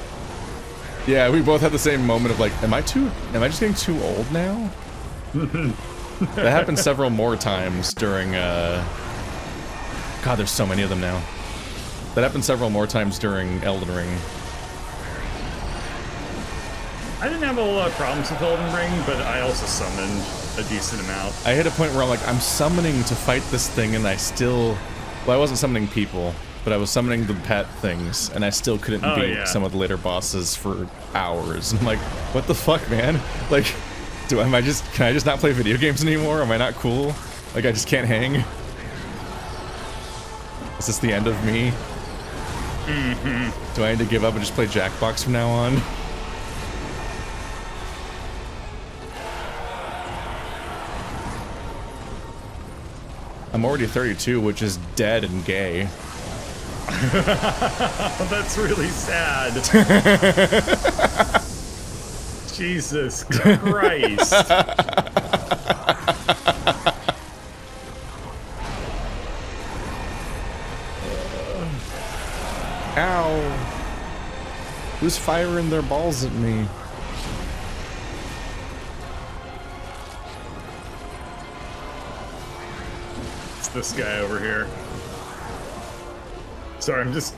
Yeah, we both had the same moment of like, am I too am I just getting too old now? That happened several more times during uh God, there's so many of them now. That happened several more times during Elden Ring. I didn't have a lot of problems with Elden Ring, but I also summoned a decent amount. I hit a point where I'm like, I'm summoning to fight this thing, and I still... Well, I wasn't summoning people, but I was summoning the pet things, and I still couldn't oh, beat yeah. some of the later bosses for hours. I'm like, what the fuck, man? Like, do am I just... Can I just not play video games anymore? Am I not cool? Like, I just can't hang? Is this the end of me? Mm-hmm. Do I need to give up and just play Jackbox from now on? I'm already thirty-two, which is dead and gay. That's really sad. Jesus Christ. Ow. Who's firing their balls at me? This guy over here. Sorry, I'm just...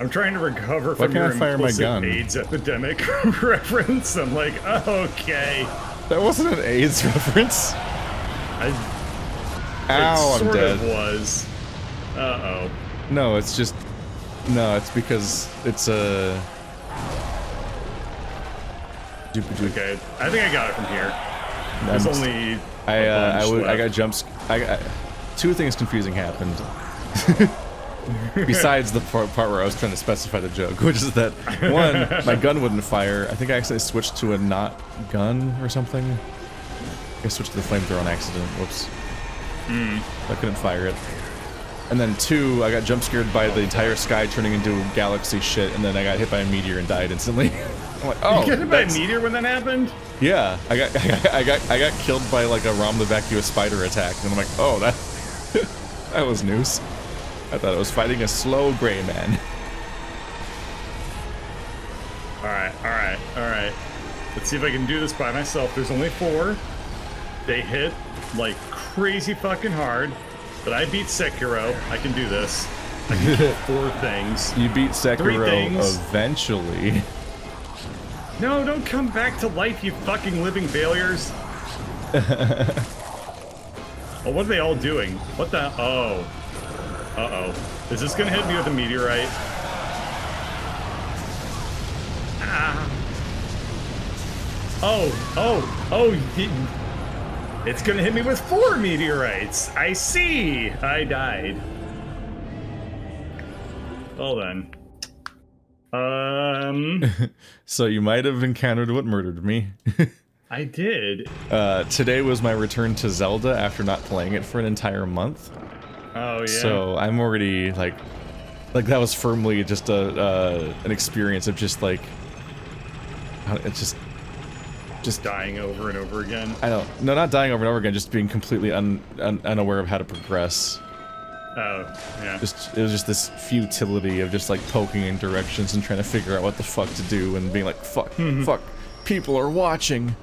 I'm trying to recover from your implicit AIDS epidemic reference. I'm like, okay. That wasn't an AIDS reference. I... Ow, I'm dead. It sort of was. Uh-oh. No, it's just... No, it's because it's a... Okay, I think I got it from here. There's only... I, uh, I, would, I got jumps... I, I, Two things confusing happened. Besides the part where I was trying to specify the joke, which is that, one, my gun wouldn't fire. I think I actually switched to a not gun or something. I switched to the flamethrower on accident. Whoops. Mm. I couldn't fire it. And then two, I got jump scared by the entire sky turning into galaxy shit, and then I got hit by a meteor and died instantly. I'm like, oh, you got hit by a meteor when that happened? Yeah. I got, I got, I got, I got killed by like a Rom the Vacuous Spider attack, and I'm like, oh, that... That was news. I thought I was fighting a slow gray man. Alright, alright, alright. Let's see if I can do this by myself. There's only four. They hit like crazy fucking hard. But I beat Sekiro. I can do this. I can kill four things. You beat Sekiro eventually. No, don't come back to life, you fucking living failures. Oh, what are they all doing? What the? Oh. Uh-oh. Is this gonna hit me with a meteorite? Ah. Oh, oh, oh. It's gonna hit me with four meteorites. I see. I died. Well then. Um. So you might have encountered what murdered me. I did. Uh, today was my return to Zelda after not playing it for an entire month. Oh, yeah. So I'm already, like... Like, that was firmly just a, uh, an experience of just, like... It's just... Just dying over and over again? I don't... No, not dying over and over again, just being completely un, un, unaware of how to progress. Oh, yeah. Just, it was just this futility of just, like, poking in directions and trying to figure out what the fuck to do and being like, fuck, mm-hmm. fuck, people are watching!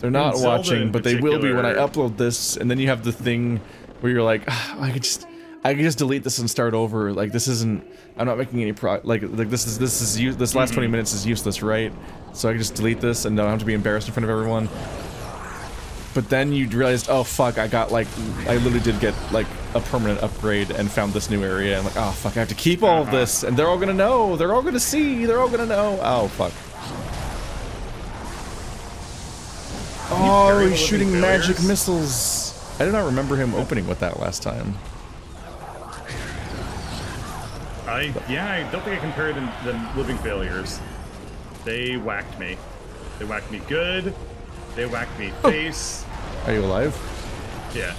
They're not watching, but they will be when I upload this, and then you have the thing where you're like, oh, I could just, I could just delete this and start over. Like this isn't, I'm not making any pro. Like, like this is, this is, this last twenty minutes is useless, right? So I can just delete this and don't have to be embarrassed in front of everyone. But then you realized, oh fuck, I got like, I literally did get like a permanent upgrade and found this new area. And like, oh fuck, I have to keep all of this, and they're all gonna know, they're all gonna see, they're all gonna know. Oh fuck. Oh, he's shooting failures? magic missiles! I do not remember him opening with that last time. I, yeah, I don't think I compared them to Living Failures. They whacked me. They whacked me good. They whacked me face. Oh. Are you alive? Yeah.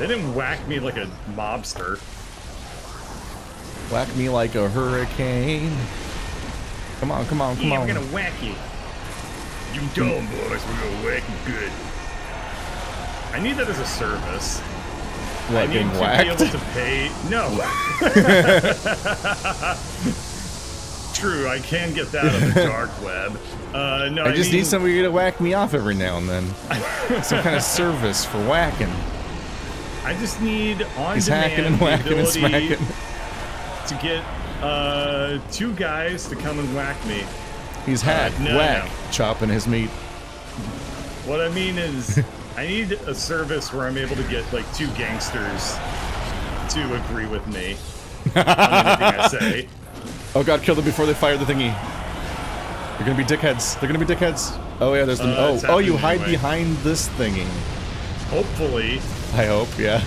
They didn't whack me like a mobster. Whack me like a hurricane. Come on, come on, come yeah, on. I'm gonna whack you. You dumb boys, we're gonna whack you good. I need that as a service. What, I getting need whacked? To be able to pay. No. True, I can get that on the dark web. Uh, no, I, I just mean... need somebody to whack me off every now and then. Some kind of service for whacking. I just need on-demand He's hacking and whacking and smacking. To get uh, two guys to come and whack me. He's hack, uh, no, whack, no. chopping his meat. What I mean is, I need a service where I'm able to get like two gangsters to agree with me on anything I say. Oh god, kill them before they fire the thingy. They're gonna be dickheads. They're gonna be dickheads. Oh yeah, there's the- uh, Oh, oh you hide anyway. behind this thingy. Hopefully. I hope, yeah.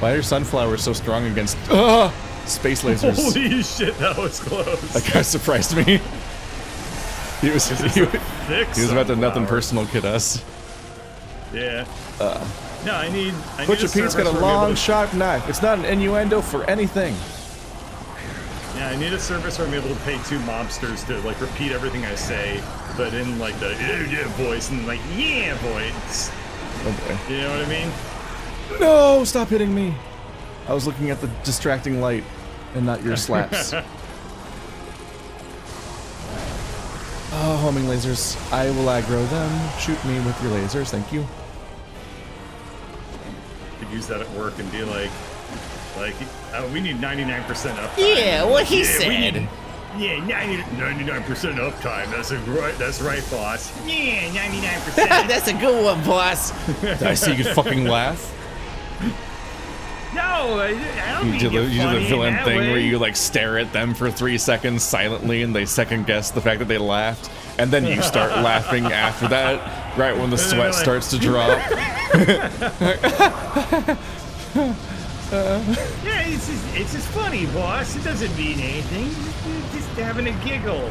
Why are sunflowers so strong against- Ugh! Space lasers. Holy shit, that was close. That guy surprised me. He was- he, was, he was about to nothing personal kid us. Yeah. Uh, no, I need- I Butcher need a Pete's got a long, sharp knife. It's not an innuendo for anything. Yeah, I need a service where I'm able to pay two mobsters to, like, repeat everything I say, but in, like, the yeah, yeah voice and, like, yeah voice. Oh boy. You know what I mean? No! Stop hitting me! I was looking at the distracting light and not your slaps. Oh, homing lasers. I will aggro them. Shoot me with your lasers, thank you. Could use that at work and be like... Like, uh, we need ninety-nine percent uptime. Yeah, what he yeah, said. Need, yeah, ninety-nine percent uptime. That's a right. That's right, boss. Yeah, ninety-nine percent. That's a good one, boss. Did I see you could fucking laugh? No, I, I don't you do the, you do the villain thing way. where you like stare at them for three seconds silently, and they second guess the fact that they laughed, and then you start laughing after that, right when the sweat like... starts to drop. Uh, yeah, it's just, it's just funny, boss. It doesn't mean anything. Just, just having a giggle.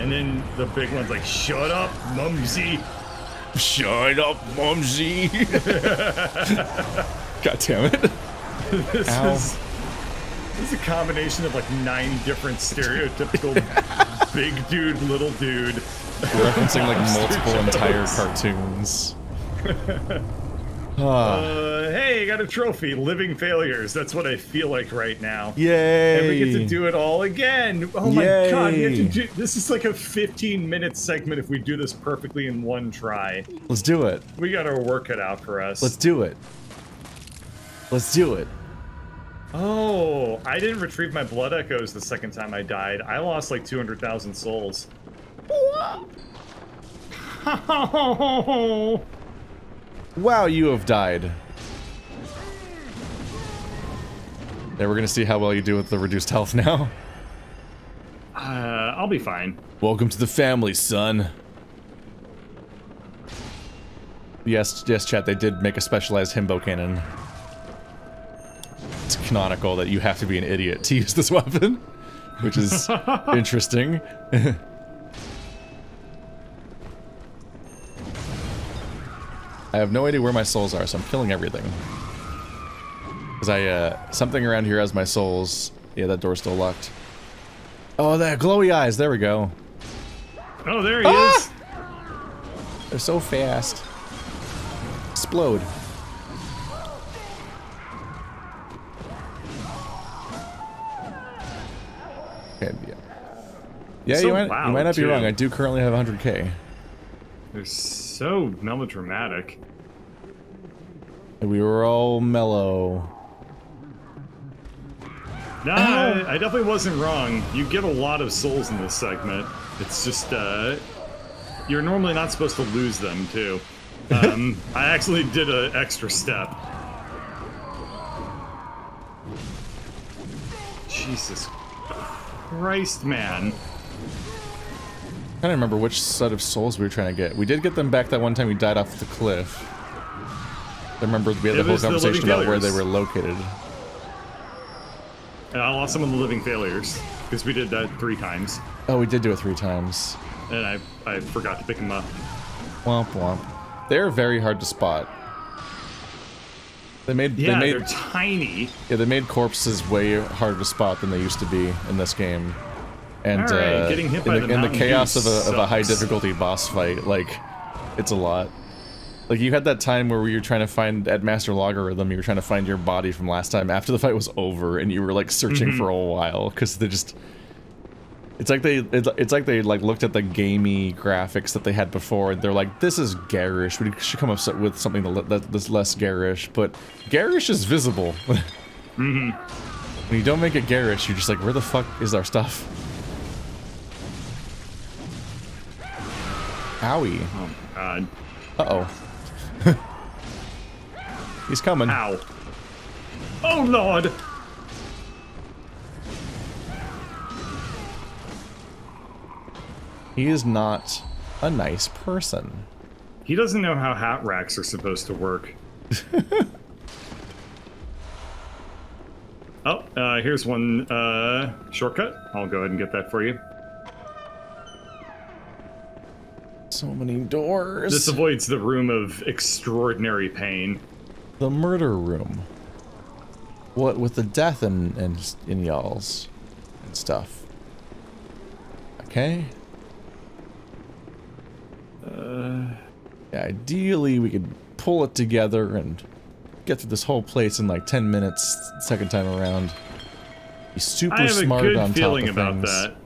And then the big one's like, shut up, Mumsy. Shut up, Mumsy. God damn it. This Ow. is this is a combination of like nine different stereotypical big dude, little dude. We're referencing like multiple entire cartoons. Uh, hey, I got a trophy, Living Failures. That's what I feel like right now. Yay! And we get to do it all again. Oh my Yay. god, we have to do, this is like a fifteen minute segment if we do this perfectly in one try. Let's do it. We gotta work it out for us. Let's do it. Let's do it. Oh, I didn't retrieve my blood echoes the second time I died. I lost like two hundred thousand souls. Whoa. Wow, you have died. Yeah, we're gonna see how well you do with the reduced health now. Uh, I'll be fine. Welcome to the family, son. Yes, yes, chat, they did make a specialized himbo cannon. It's canonical that you have to be an idiot to use this weapon, which is interesting. I have no idea where my souls are, so I'm killing everything. Cause I, uh, something around here has my souls. Yeah, that door's still locked. Oh, that glowy eyes, there we go. Oh, there he ah! is! They're so fast. Explode. Okay, yeah, yeah so you, might, loud, you might not be too. wrong, I do currently have one hundred K. There's... So melodramatic. We were all mellow. Nah, oh. I definitely wasn't wrong. You get a lot of souls in this segment. It's just, uh... You're normally not supposed to lose them, too. Um, I actually did an extra step. Jesus Christ, man. I don't remember which set of souls we were trying to get. We did get them back that one time we died off the cliff. I remember we had the whole conversation about where they were located. And I lost some of the Living Failures, because we did that three times. Oh, we did do it three times. And I, I forgot to pick them up. Womp womp. They're very hard to spot. They made, yeah, they made, they're tiny. Yeah, they made corpses way harder to spot than they used to be in this game. And right, uh, in, the, the in the chaos of a, of a high difficulty boss fight, like, it's a lot. Like, you had that time where we were trying to find, at Master Logarithm, you were trying to find your body from last time after the fight was over, and you were, like, searching mm-hmm. for a while, because they just... It's like they, it's, it's like they, like, looked at the gamey graphics that they had before, and they're like, this is garish, we should come up with something that's less garish, but garish is visible. mm-hmm. When you don't make it garish, you're just like, where the fuck is our stuff? Owie. Oh, God. Uh-oh. He's coming. Ow. Oh, Lord! He is not a nice person. He doesn't know how hat racks are supposed to work. Oh, uh, here's one uh, shortcut. I'll go ahead and get that for you. So many doors. This avoids the room of extraordinary pain. The murder room. What with the death and and, and y'alls and stuff. Okay. Uh. Yeah, ideally, we could pull it together and get through this whole place in like ten minutes. Second time around. Be super smart on top of things. I have a good feeling about that.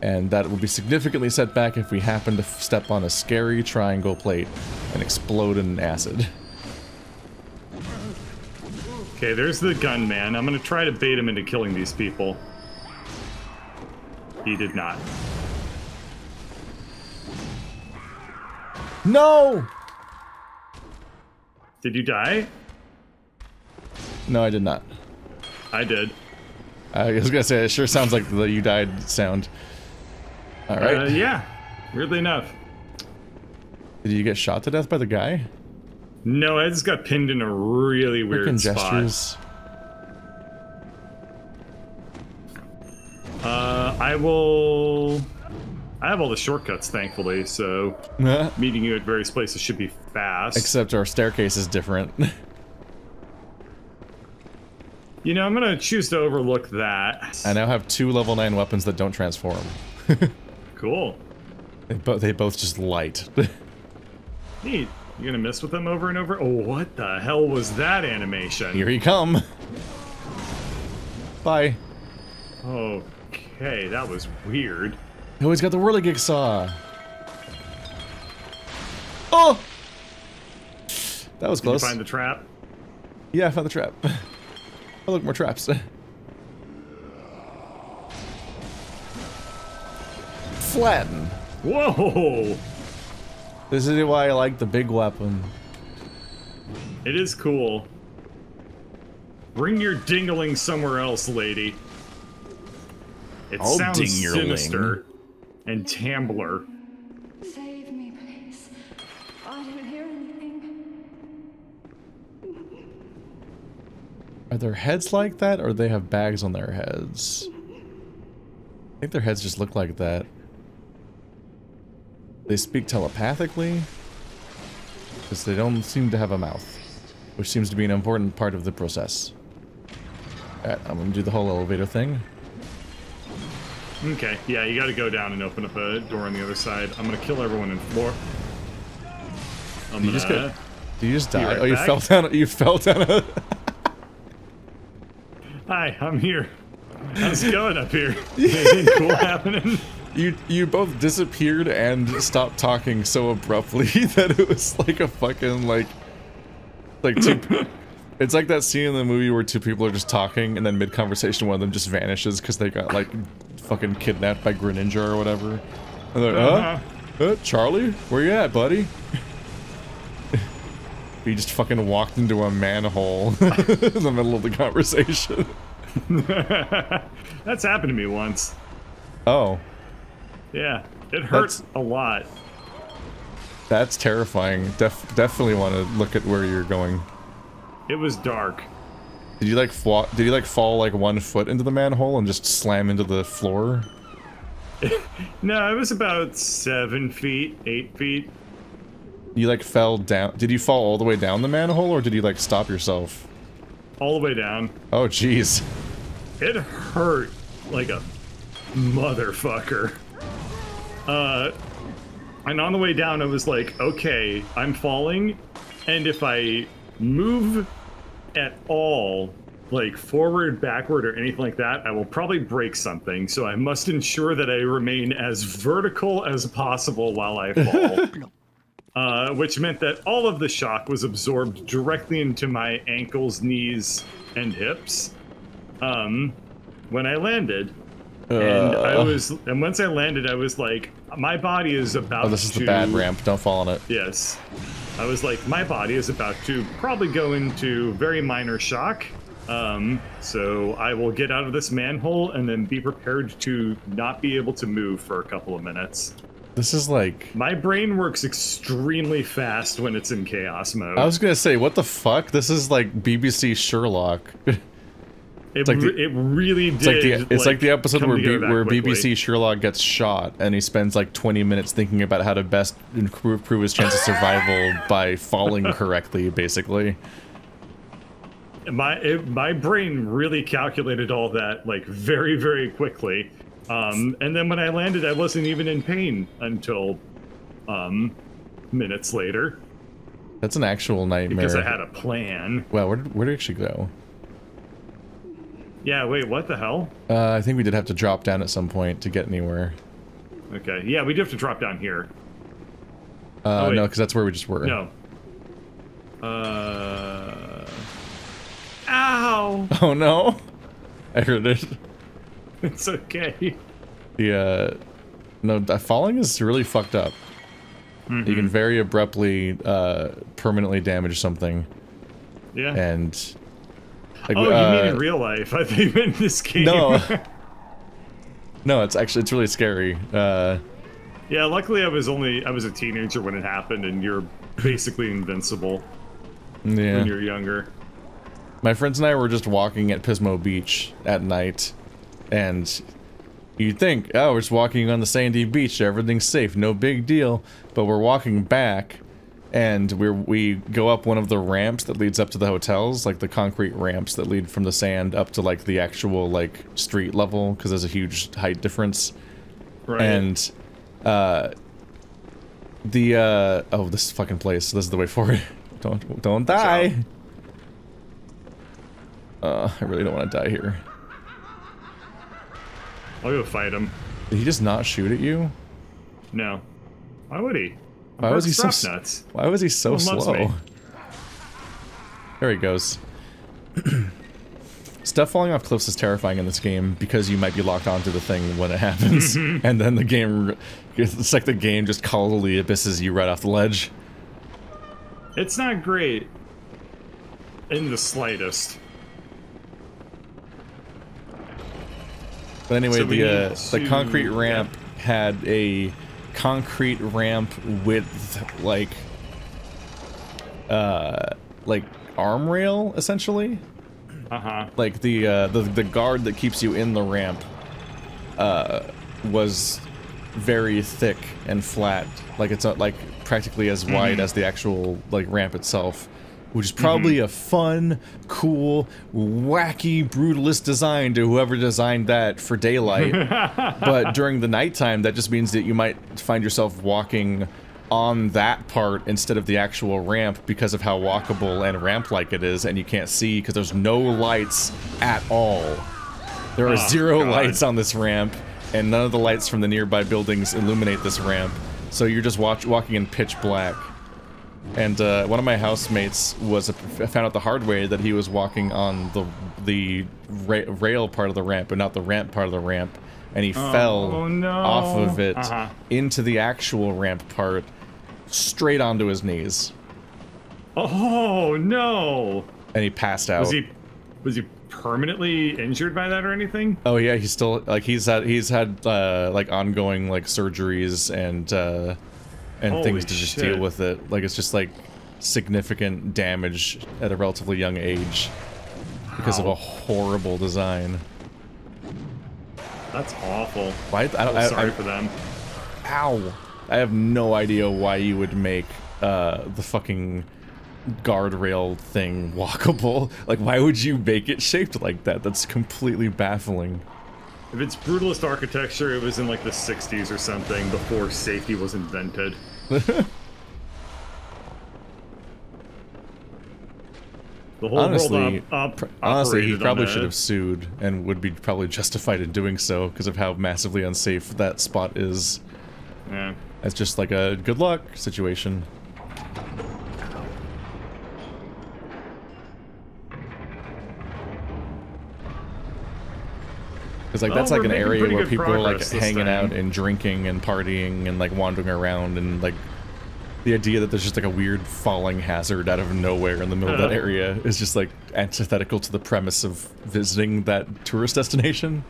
And that will be significantly set back if we happen to step on a scary triangle plate and explode in acid. Okay, there's the gunman. I'm gonna try to bait him into killing these people. He did not. No! Did you die? No, I did not. I did. I was gonna say, it sure sounds like the you died sound. All right. Uh, yeah, weirdly enough. Did you get shot to death by the guy? No, I just got pinned in a really weird spot. Gestures. Uh, I will... I have all the shortcuts, thankfully, so... Uh, meeting you at various places should be fast. Except our staircase is different. You know, I'm gonna choose to overlook that. I now have two level nine weapons that don't transform. Cool. They, bo they both just light. Neat. You gonna mess with them over and over? Oh, what the hell was that animation? Here he come. Bye. Okay, that was weird. Oh, he's got the whirligig saw. Oh! That was close. Did you find the trap? Yeah, I found the trap. Oh, look, more traps. Flatten. Whoa! This is why I like the big weapon. It is cool. Bring your dingling somewhere else, lady. It I'll sounds ding your sinister ling. And Tambler. Save me, please. I don't hear anything. Are their heads like that, or they have bags on their heads? I think their heads just look like that. They speak telepathically, because they don't seem to have a mouth, which seems to be an important part of the process. Alright, I'm gonna do the whole elevator thing. Okay, yeah, you gotta go down and open up a door on the other side. I'm gonna kill everyone in floor. I'm you just gonna... Do you just die? Right oh, you back? fell down You fell down a... Hi, I'm here. How's it going up here? Anything cool happening? You you both disappeared and stopped talking so abruptly that it was like a fucking like like two. It's like that scene in the movie where two people are just talking and then mid conversation one of them just vanishes because they got like fucking kidnapped by Greninja or whatever. And they're like, uh, huh? Uh, Charlie, where you at, buddy? You just fucking walked into a manhole in the middle of the conversation. That's happened to me once. Oh. Yeah, it hurts that's, a lot. That's terrifying. Def definitely want to look at where you're going. It was dark. Did you like fall? Did you like fall like one foot into the manhole and just slam into the floor? No, it was about seven feet, eight feet. You like fell down. Did you fall all the way down the manhole, or did you like stop yourself? All the way down. Oh, jeez. It hurt like a motherfucker. Uh, And on the way down, I was like, okay, I'm falling, and if I move at all, like forward, backward, or anything like that, I will probably break something, so I must ensure that I remain as vertical as possible while I fall. Uh, which meant that all of the shock was absorbed directly into my ankles, knees, and hips um, when I landed. Uh, and I was, and once I landed, I was like, my body is about to... Oh, this is to, the bad ramp. Don't fall on it. Yes. I was like, my body is about to probably go into very minor shock. Um, so I will get out of this manhole and then be prepared to not be able to move for a couple of minutes. This is like... My brain works extremely fast when it's in chaos mode. I was gonna say, what the fuck? This is like B B C Sherlock. It, like the, it really did. It's like the, it's like, like the episode where, B, where B B C Sherlock gets shot and he spends like twenty minutes thinking about how to best improve his chance of survival by falling correctly, basically. My it, my brain really calculated all that like very, very quickly. Um, and then when I landed, I wasn't even in pain until um, minutes later. That's an actual nightmare. Because I had a plan. Wow, where did, where did she go? Yeah, wait, what the hell? Uh, I think we did have to drop down at some point to get anywhere. Okay, yeah, we do have to drop down here. Uh, oh, no, because that's where we just were. No. Uh... Ow! Oh, no. I heard it. It's okay. The, uh... No, falling is really fucked up. Mm-hmm. You can very abruptly, uh, permanently damage something. Yeah. And... Like, oh, you uh, mean in real life? I think in this game. No, no, it's actually it's really scary. Uh, yeah, luckily I was only I was a teenager when it happened, and you're basically invincible. Yeah. When you're younger. My friends and I were just walking at Pismo Beach at night, and you'd think, oh, we're just walking on the sandy beach, everything's safe, no big deal. But we're walking back. And we we go up one of the ramps that leads up to the hotels, like the concrete ramps that lead from the sand up to like the actual like street level, because there's a huge height difference. Right. And uh, the uh, oh, this fucking place. This is the way forward. don't don't die. Uh, I really don't want to die here. I'll go fight him. Did he just not shoot at you? No. Why would he? Why was, so, nuts. why was he so Someone slow? There he goes. Stuff falling off cliffs is terrifying in this game because you might be locked onto the thing when it happens. And then the game... It's like the game just coldly abysses you right off the ledge. It's not great. In the slightest. But anyway, so the, uh, to, the concrete ramp yeah. had a... concrete ramp with like uh like arm rail essentially. Uh-huh. Like the uh the, the guard that keeps you in the ramp uh was very thick and flat. Like it's not like practically as wide mm-hmm. as the actual like ramp itself. Which is probably mm-hmm. a fun, cool, wacky, brutalist design to whoever designed that for daylight. But during the nighttime, that just means that you might find yourself walking on that part instead of the actual ramp because of how walkable and ramp-like it is, and you can't see because there's no lights at all. There are oh, zero God. lights on this ramp, and none of the lights from the nearby buildings illuminate this ramp. So you're just watch walking in pitch black. And uh, one of my housemates was a, found out the hard way that he was walking on the the ra rail part of the ramp, but not the ramp part of the ramp, and he oh, fell oh no. off of it uh-huh. into the actual ramp part, straight onto his knees. Oh no! And he passed out. Was he was he permanently injured by that or anything? Oh yeah, he's still like he's had he's had uh, like ongoing like surgeries and. Uh, And Holy things to just shit. deal with it. Like, it's just like significant damage at a relatively young age because Ow. of a horrible design. That's awful. Why? I don't, I, sorry I, for them. Ow! I have no idea why you would make uh, the fucking guardrail thing walkable. Like, why would you make it shaped like that? That's completely baffling. If it's brutalist architecture, it was in like the sixties or something before safety was invented. The whole honestly, world op honestly, he probably should have sued and would be probably justified in doing so because of how massively unsafe that spot is. Yeah. It's just like a good luck situation. Because like that's oh, like an area where people are like hanging thing. out and drinking and partying and like wandering around and like. The idea that there's just like a weird falling hazard out of nowhere in the middle uh, of that area is just like antithetical to the premise of visiting that tourist destination.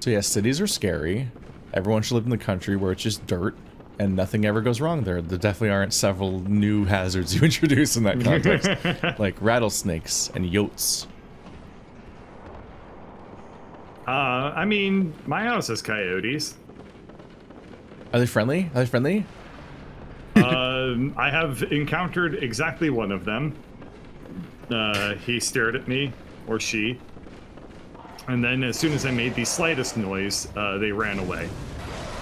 So yeah, cities are scary. Everyone should live in the country where it's just dirt and nothing ever goes wrong there. There definitely aren't several new hazards you introduce in that context. Like rattlesnakes and yotes. Uh, I mean, my house has coyotes. Are they friendly? Are they friendly? um, I have encountered exactly one of them. Uh, he stared at me, or she. And then as soon as I made the slightest noise, uh, they ran away.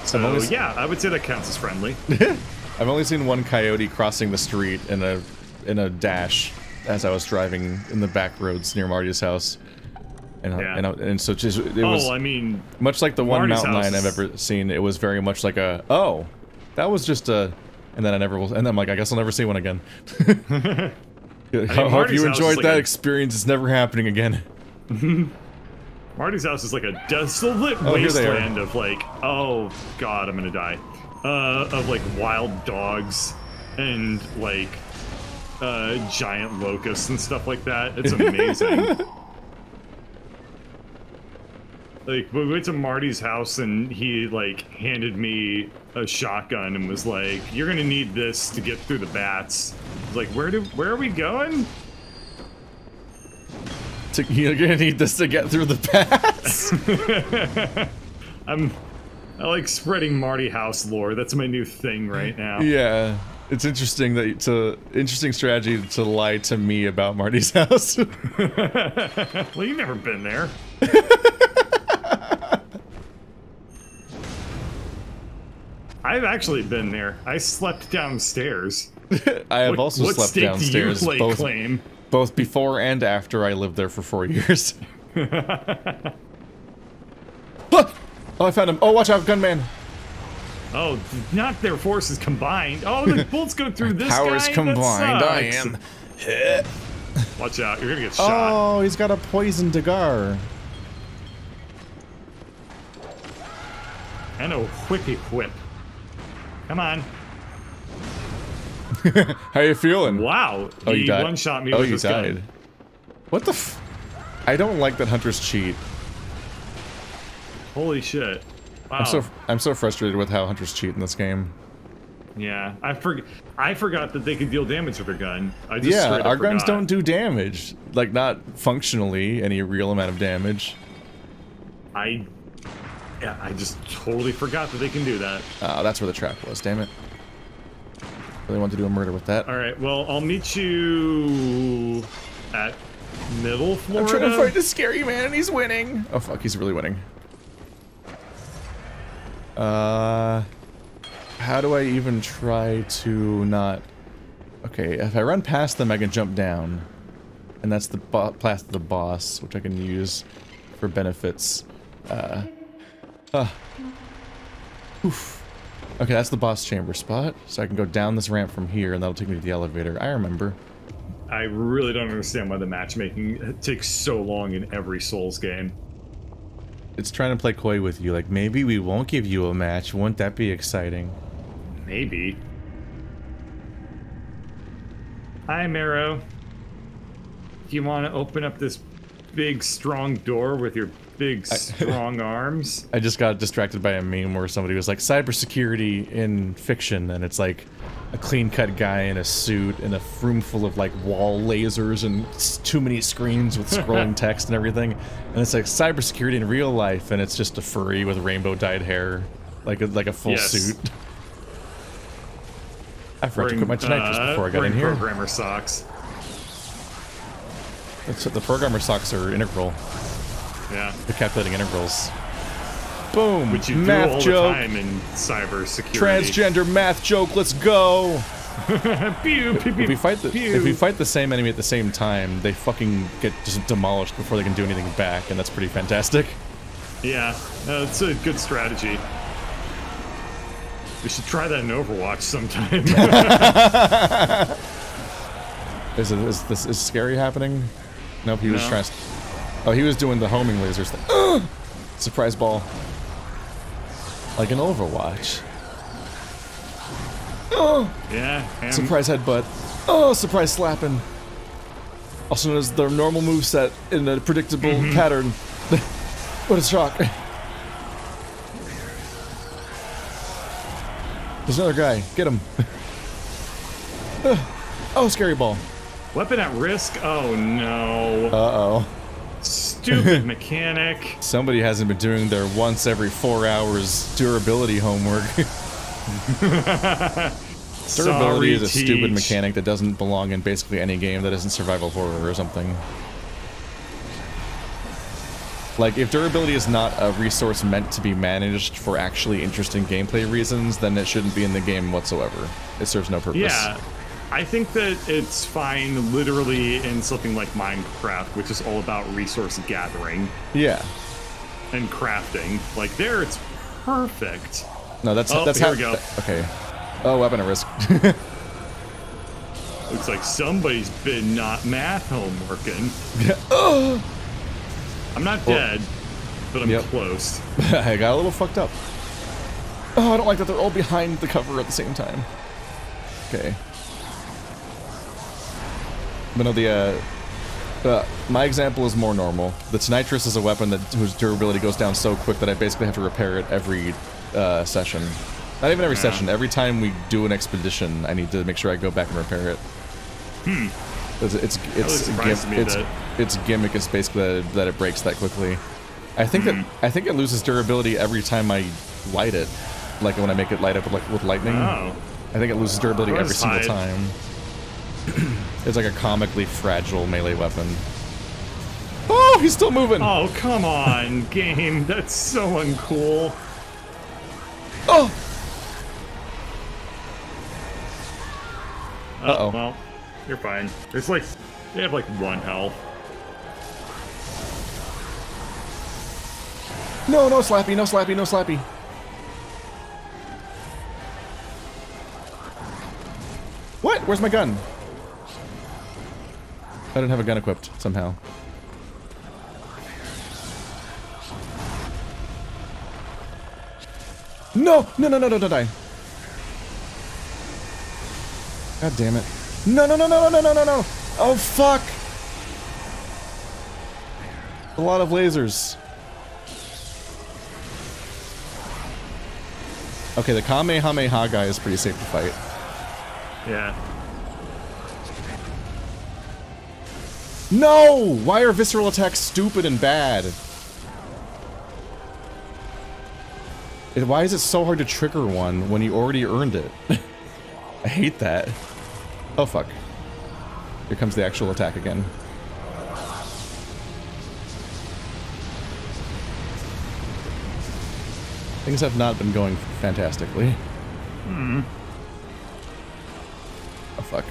So, so always... yeah, I would say that counts as friendly. I've only seen one coyote crossing the street in a, in a dash as I was driving in the back roads near Marty's house. And, yeah. and, and so just, it was, oh, I mean, much like the one mountain lion I've ever seen, it was very much like a, oh, that was just a, and then I never will, and then I'm like, I guess I'll never see one again. I mean, hope you enjoyed that like experience, a... it's never happening again. Marty's house is like a desolate oh, wasteland of like, oh god, I'm gonna die. Uh, of like wild dogs and like uh, giant locusts and stuff like that. It's amazing. Like, we went to Marty's house and he, like, handed me a shotgun and was like, you're gonna need this to get through the bats. I was like, where do, where are we going? So you're gonna need this to get through the bats? I'm, I like spreading Marty house lore. That's my new thing right now. Yeah. It's interesting that it's a interesting strategy to lie to me about Marty's house. Well, you've never been there. I've actually been there. I slept downstairs. I have what, also what slept downstairs. Do you both, claim? both before and after I lived there for four years. Look! Oh, I found him. Oh, watch out, gunman. Oh, not their forces combined. Oh, the bullets go through this powers guy. Powers combined. I am. Watch out! You're gonna get shot. Oh, he's got a poison cigar. And a whippy whip. Come on. How you feeling? Wow. Oh, you died. One shot me oh, with you died. Gun. What the f- I don't like that hunters cheat. Holy shit. Wow. I'm so, I'm so frustrated with how hunters cheat in this game. Yeah. I for, I forgot that they could deal damage with their gun. I just Yeah, our guns forgot. don't do damage. Like, not functionally any real amount of damage. I... Yeah, I just totally forgot that they can do that. Ah, uh, that's where the trap was, damn it. Really want to do a murder with that. Alright, well, I'll meet you... at... middle Florida? I'm trying to fight this scary man and he's winning! Oh fuck, he's really winning. Uh... How do I even try to not... Okay, if I run past them, I can jump down. And that's the bo- past the boss, which I can use for benefits. Uh... Uh, oof. Okay, that's the boss chamber spot, so I can go down this ramp from here, and that'll take me to the elevator. I remember. I really don't understand why the matchmaking takes so long in every Souls game. It's trying to play coy with you, like, maybe we won't give you a match, wouldn't that be exciting? Maybe. Hi, Marrow. Do you want to open up this big, strong door with your big strong I, arms. I just got distracted by a meme where somebody was like cybersecurity in fiction, and it's like a clean-cut guy in a suit in a room full of like wall lasers and too many screens with scrolling text and everything, and it's like cybersecurity in real life, and it's just a furry with rainbow-dyed hair, like a, like a full yes. suit. I forgot to quit my Tonitrus uh, before I got in here. Programmer socks. That's what the programmer socks are integral. Yeah. They're calculating integrals. Boom. Which you math do all joke. The time in cybersecurity. Transgender math joke. Let's go. Pew, pew, pew, if, we fight the, if we fight the same enemy at the same time, they fucking get just demolished before they can do anything back, and that's pretty fantastic. Yeah, that's uh, a good strategy. We should try that in Overwatch sometime. is, it, is this is scary happening? Nope, he no. was trying. Oh, he was doing the homing lasers thing. Ugh! Surprise ball, like in Overwatch. Oh! Yeah. And surprise headbutt. Oh, surprise slapping. Also known as their normal moveset in a predictable mm-hmm. pattern. What a shock. There's another guy. Get him. Oh, scary ball. Weapon at risk? Oh, no. Uh-oh. Stupid mechanic. Somebody hasn't been doing their once every four hours durability homework. Durability is a teach. stupid mechanic that doesn't belong in basically any game that isn't survival horror or something. Like, if durability is not a resource meant to be managed for actually interesting gameplay reasons, then it shouldn't be in the game whatsoever. It serves no purpose. Yeah, I think that it's fine literally in something like Minecraft, which is all about resource gathering. Yeah. And crafting. Like, there it's perfect. No, that's oh, that's here how. We go. That, okay. Oh, weapon at risk. Looks like somebody's been not math homeworking. Yeah. Oh. I'm not oh. dead, but I'm yep. close. I got a little fucked up. Oh, I don't like that they're all behind the cover at the same time. Okay. But no, the uh, uh, my example is more normal. The Tonitrus is a weapon that whose durability goes down so quick that I basically have to repair it every. Uh, session. Not even every yeah. session. Every time we do an expedition, I need to make sure I go back and repair it. Hmm. It's it's it's, it's, it's, it's gimmick is basically that it, that it breaks that quickly. I think hmm. that I think it loses durability every time I light it, like when I make it light up with, like, with lightning. Oh. I think it loses durability oh, every single time. It's like a comically fragile melee weapon. Oh, he's still moving. Oh, come on, game. That's so uncool. Oh! Uh, uh oh. Well, you're fine. It's like they have like one health. No, no slappy, no slappy, no slappy. What? Where's my gun? I didn't have a gun equipped somehow. No! No, no, no, no, don't die. God damn it. No, no, no, no, no, no, no, no! Oh, fuck! A lot of lasers. Okay, the Kamehameha guy is pretty safe to fight. Yeah. No! Why are visceral attacks stupid and bad? Why is it so hard to trigger one when you already earned it? I hate that. Oh fuck. Here comes the actual attack again. Things have not been going fantastically. Hmm. Oh fuck.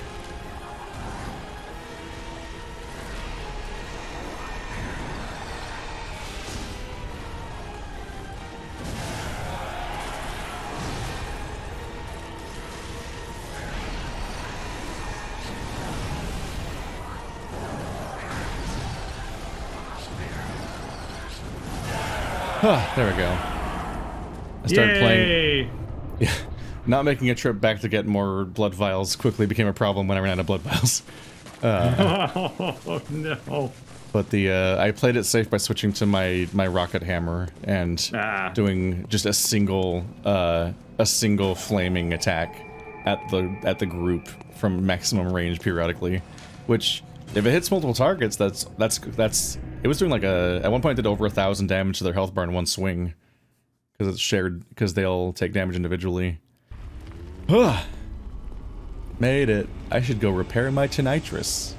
Huh, there we go. I started Yay. playing. Yeah, not making a trip back to get more blood vials quickly became a problem when I ran out of blood vials. Uh, oh no! But the uh, I played it safe by switching to my my rocket hammer and ah. doing just a single uh, a single flaming attack at the at the group from maximum range periodically, which if it hits multiple targets, that's that's that's. It was doing like a, at one point it did over a thousand damage to their health bar in one swing. Because it's shared, because they'll take damage individually. Made it. I should go repair my Tonitrus.